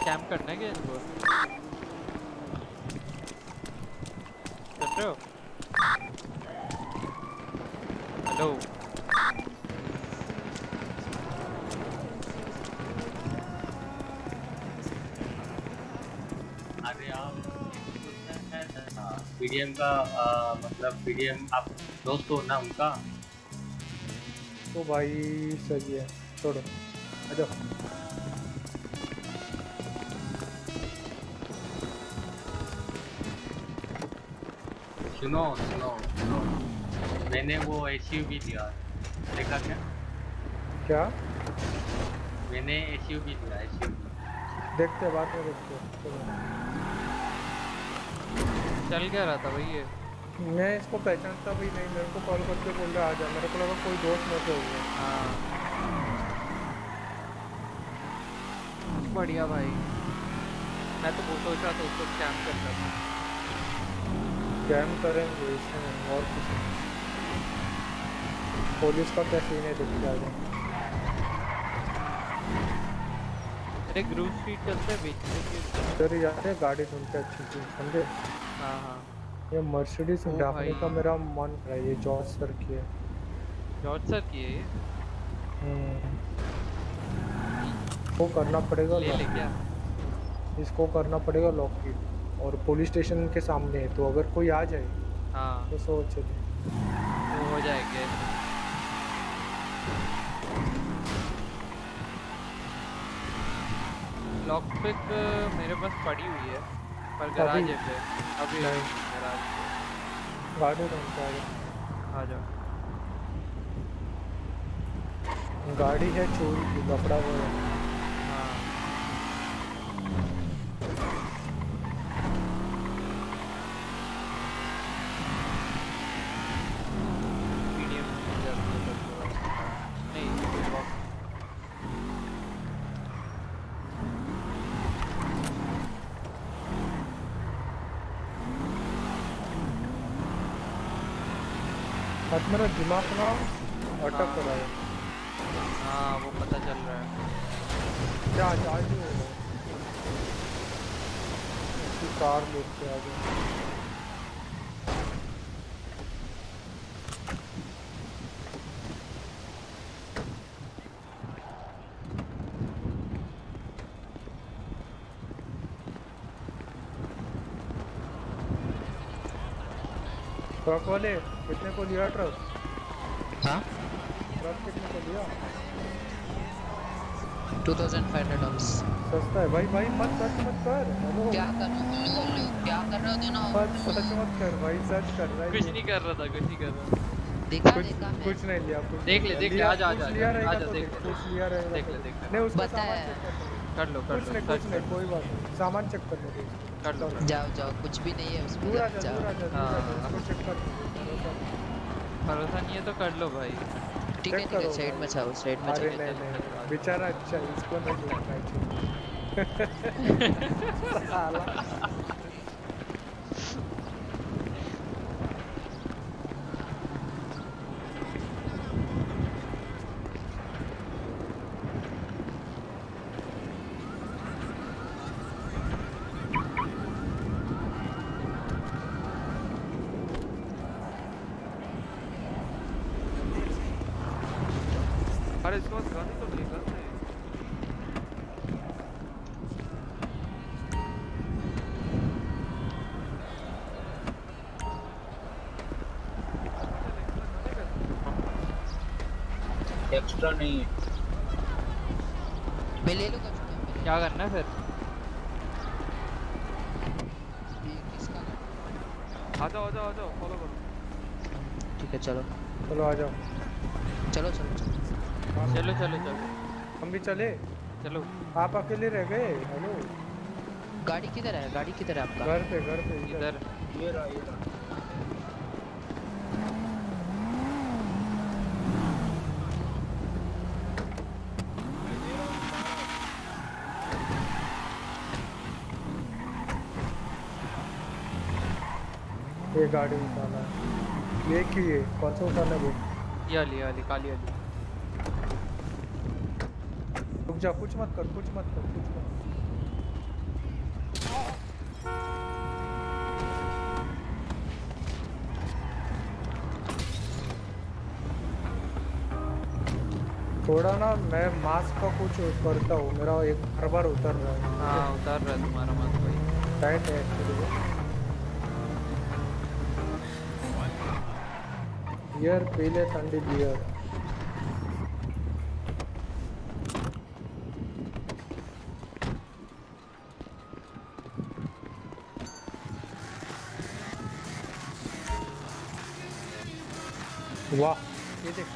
कैंप करना है क्या इसको? हेलो हेलो पीडीएम का आ, मतलब पीडीएम आप दोस्त हो ना उनका? तो भाई सही है छोड़ो आ जाओ। सुनो सुनो सुनो मैंने वो एसयूवी दिया देखा क्या? क्या मैंने एसयूवी दिया एसयूवी देखते बाद में देखते। चल क्या रहा था भाई ये? मैं इसको पहचानता भी नहीं। मेरे को कॉल करके बोल रहा आ जा। मेरे को लगा कोई दोस्त मेरे से हो गया। हाँ बढ़िया भाई मैं तो बहुत सोच रहा था उसको स्कैम करता था। स्कैम करेंगे इसमें और कुछ पुलिस का क्या सीन है देखी जा रहा है। अरे ग्रुप सीट चलते बीच में चले जाते गाड़ी सुनते अच्छी चीज समझे। हाँ हाँ ये मर्सिडीज ढाबने का मेरा मन कर रहा है। ये जॉर्ज सर की है। जॉर्ज सर की है ये? हम्म वो करना पड़ेगा ले ले क्या? इसको करना पड़ेगा लॉकडाउन और पुलिस स्टेशन के सामने है तो अगर कोई आ जाए हाँ तो सोच चलिए हो जाएगा। लॉकपिक मेरे पास पड़ी हुई है पर गराज है पे अभी गराज गाड़ी ढूंढता है। आ जाओ गाड़ी है चोरी की कपड़ा वो हाँ पीडीएम नहीं बॉक्स मत मेरा दिमाग ना अटक रहा है। हाँ वो पता चल रहा है जा जा ही होगा इसकी कार लेके आ जाओ। ट्रक वाले कितने को लिया ट्रक? हाँ ट्रक कितने को लिया? Two thousand five hundred dollars. सस्ता है भाई। भाई मत सर्च मत कर। हेलो क्या कर रहे हो? क्या कर रहे हो देना मत सर्च मत कर भाई। सर्च कर रहा है कुछ नहीं कर रहा था कुछ नहीं कर रहा देखा देखा मैं कुछ नहीं लिया। कुछ देख ले देख ले आ जा आ जा आ जा देख कुछ लिया रहेगा देख ले देख ले नहीं उसका सामान चेक कर लो कर लो कुछ नहीं कोई बात नहीं सामान चेक कर लो कर लो जाओ जाओ कुछ भी नहीं है उसमें जाओ। हां चेक कर भरोसा नहीं है तो कर लो भाई। ठीक है ठीक है साइड में जाओ साइड में जाओ। बेचारा अच्छा इसको नहीं लगता है। अरे इसको गाड़ी तो नहीं करते एक्स्ट्रा नहीं है। मैं ले लूंगा, क्या करना है फिर? आ जाओ आ जाओ आ जाओ, फॉलो करो। ठीक है चलो चलो आ जाओ, चलो चलो चलो चलो चलो चलो हम भी चले। चलो आप अकेले रह गए। हेलो गाड़ी किधर है? गाड़ी किधर है आपका? घर पे घर पे इधर। ये रहा ये रहा। ये गाड़ी उठाना है, ये की है कौन सा उठाना है? ये वाली वाली काली वाली। रुक जा, कुछ मत कर कुछ मत कर कुछ मत कर। थोड़ा ना मैं मास्क का कुछ करता हूँ, मेरा एक हर बार उतर रहा है। हाँ उतर रहा है तुम्हारा मास्क भाई, टाइट है एक्चुअली। बियर पीले ठंडी बियर। वाह ये देख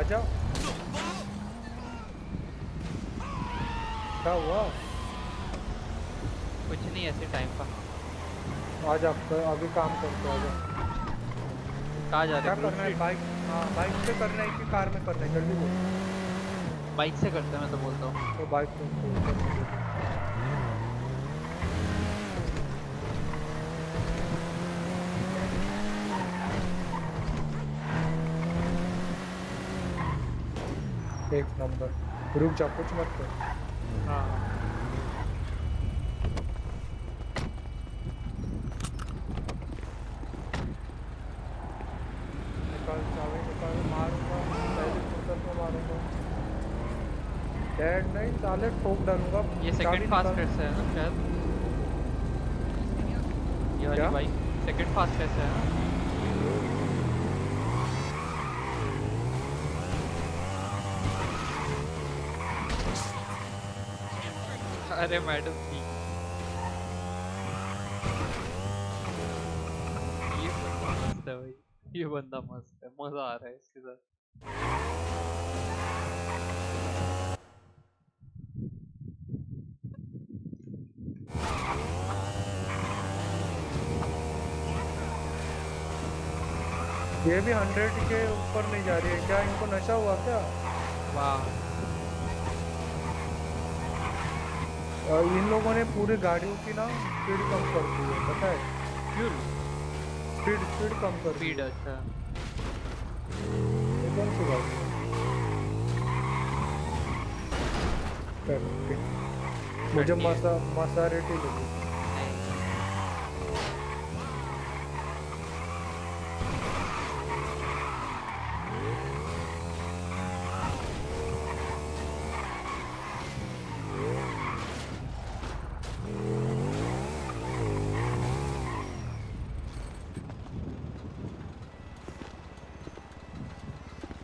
आजा। क्या हुआ? कुछ नहीं ऐसे टाइम का। आज आप अभी काम करते आजा। कहाँ जा रहे हो? क्या करना है? बाइक, हाँ बाइक से करना है कि कार में करना है? जल्दी बोलो। बाइक से करते हैं मैं तो बोलता हूँ। तो बाइक से एक नंबर। रुक जा कुछ मत कर। हाँ निकाल चावे निकाल, मारूंगा पहले कुत्ते को मारूंगा। डेड नहीं साले ठोक डालूंगा। ये सेकंड फास्ट रेस है ना शायद? ये वाली बाइक सेकंड फास्ट रेस है ना? अरे मैडम जी ये बंदा मस्त है भाई, ये बंदा मस्त है, मजा आ रहा है इसके साथ। ये भी हंड्रेड के ऊपर नहीं जा रही है क्या? इनको नशा हुआ क्या? वाह, इन लोगों ने पूरी गाड़ियों की ना स्पीड कम कर दी है, पता है क्यों? स्पीड स्पीड कम कर दी। अच्छा एकदम से बात मुझे मसा मसा रेट लगी।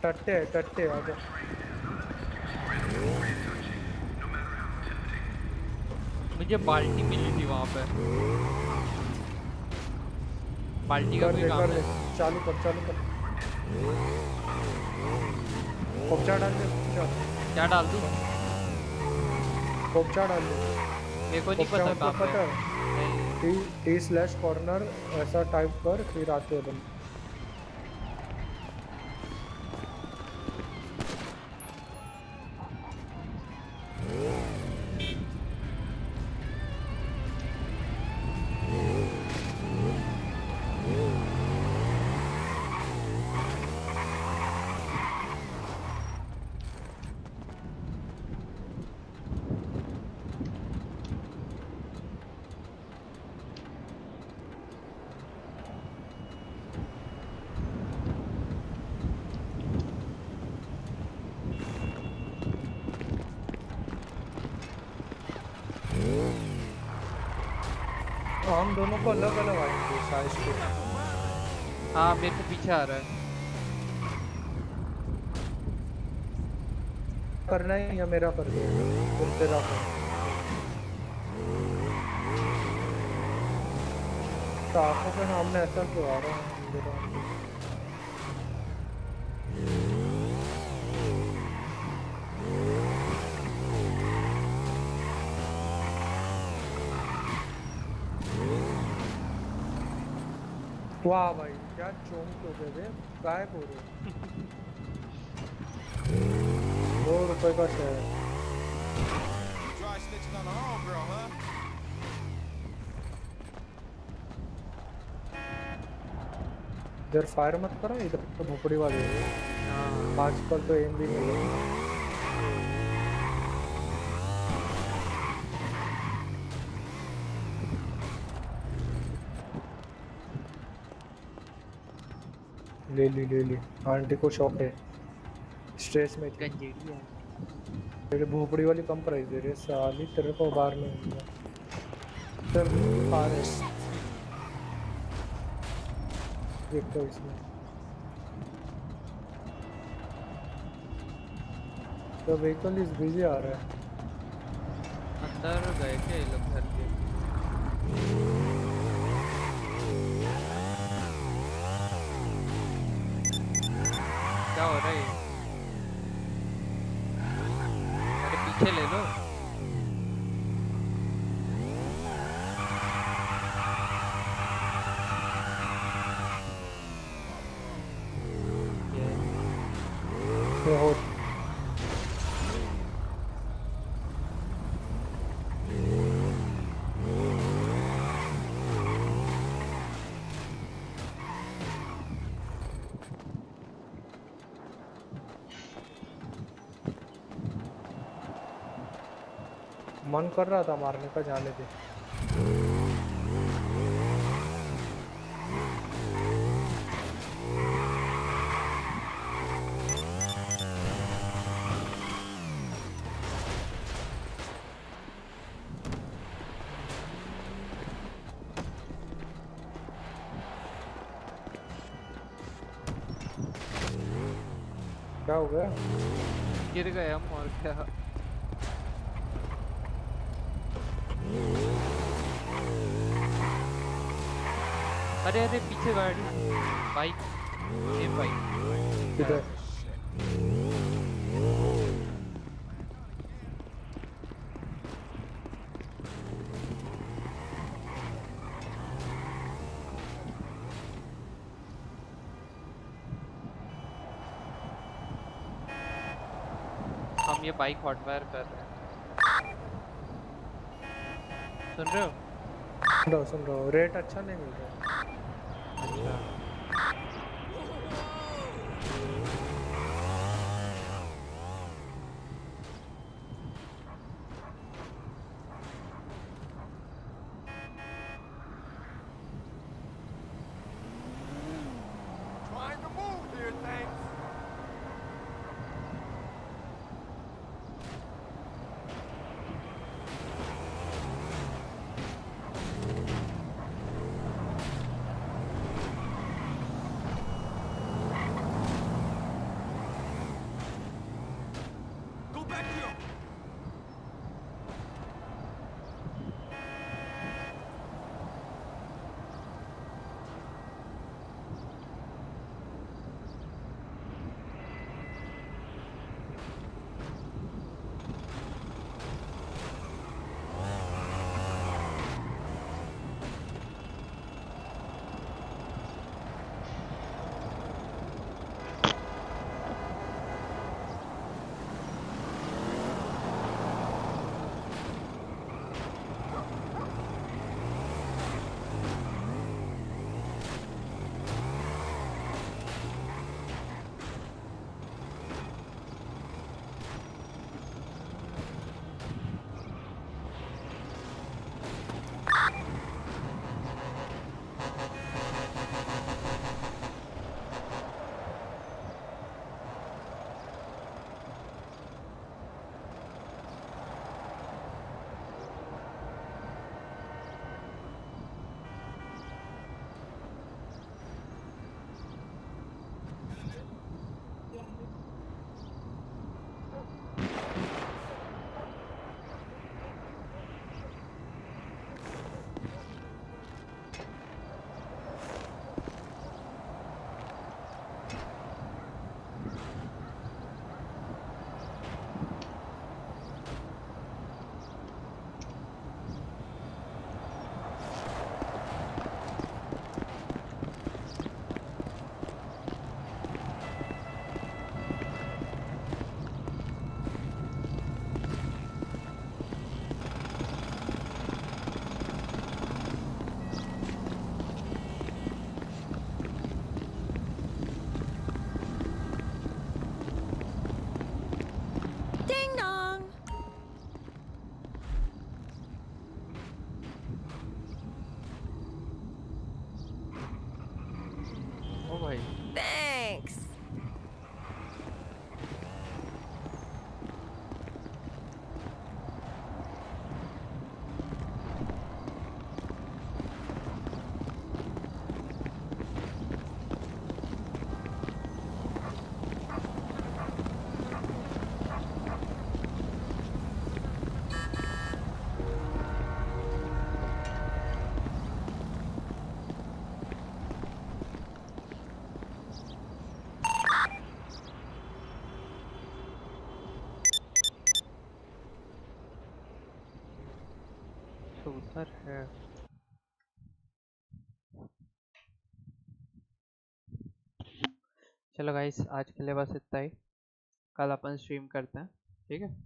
टट्टे टट्टे आगे मुझे बाल्टी मिली थी वहाँ पे। बाल्टी का कोई काम है? चालू कर चालू कर। कोपचा डाल दे। क्या डाल दूँ? कोपचा डाल दे। मेरे को नहीं पता काम है। टी टी स्लैश कॉर्नर ऐसा टाइप कर फिर आते हो तुम। हम दोनों को अलग अलग आएंगे साइज पे। हाँ मेरे को पीछे आ रहा है। करना है या मेरा कर दो? तेरा कर। तो आंखों के सामने ऐसा क्यों आ रहा है? वाह भाई क्या चौंक हो गए थे, गायब हो रहे। दो रुपए का शेयर। इधर फायर मत करो, इधर तो भोपड़ी वाले आजकल तो एम भी नहीं। ले ली ले ली आंटी को शौक है, स्ट्रेस में थी। तेरे भोपड़ी वाली कम प्राइस दे रहे साली, तेरे को बाहर में सर एक तो इसमें तो व्हीकल इस बिजी आ रहा है। अंदर गए क्या लोग घर के? क्या हो रहा है? अरे पीछे ले लो। मन कर रहा था मारने का, जाने दे। क्या हो गया? गिर गए हम और क्या। अरे अरे पीछे गाड़ी, बाइक, ये बाइक किधर? हम ये बाइक हॉटवायर कर रहे हैं। सुन रहे हो? सुन रहा हूँ। रेट अच्छा नहीं मिल रहा है। अच्छा है। चलो गाइस, आज के लिए बस इतना ही। कल अपन स्ट्रीम करते हैं, ठीक है।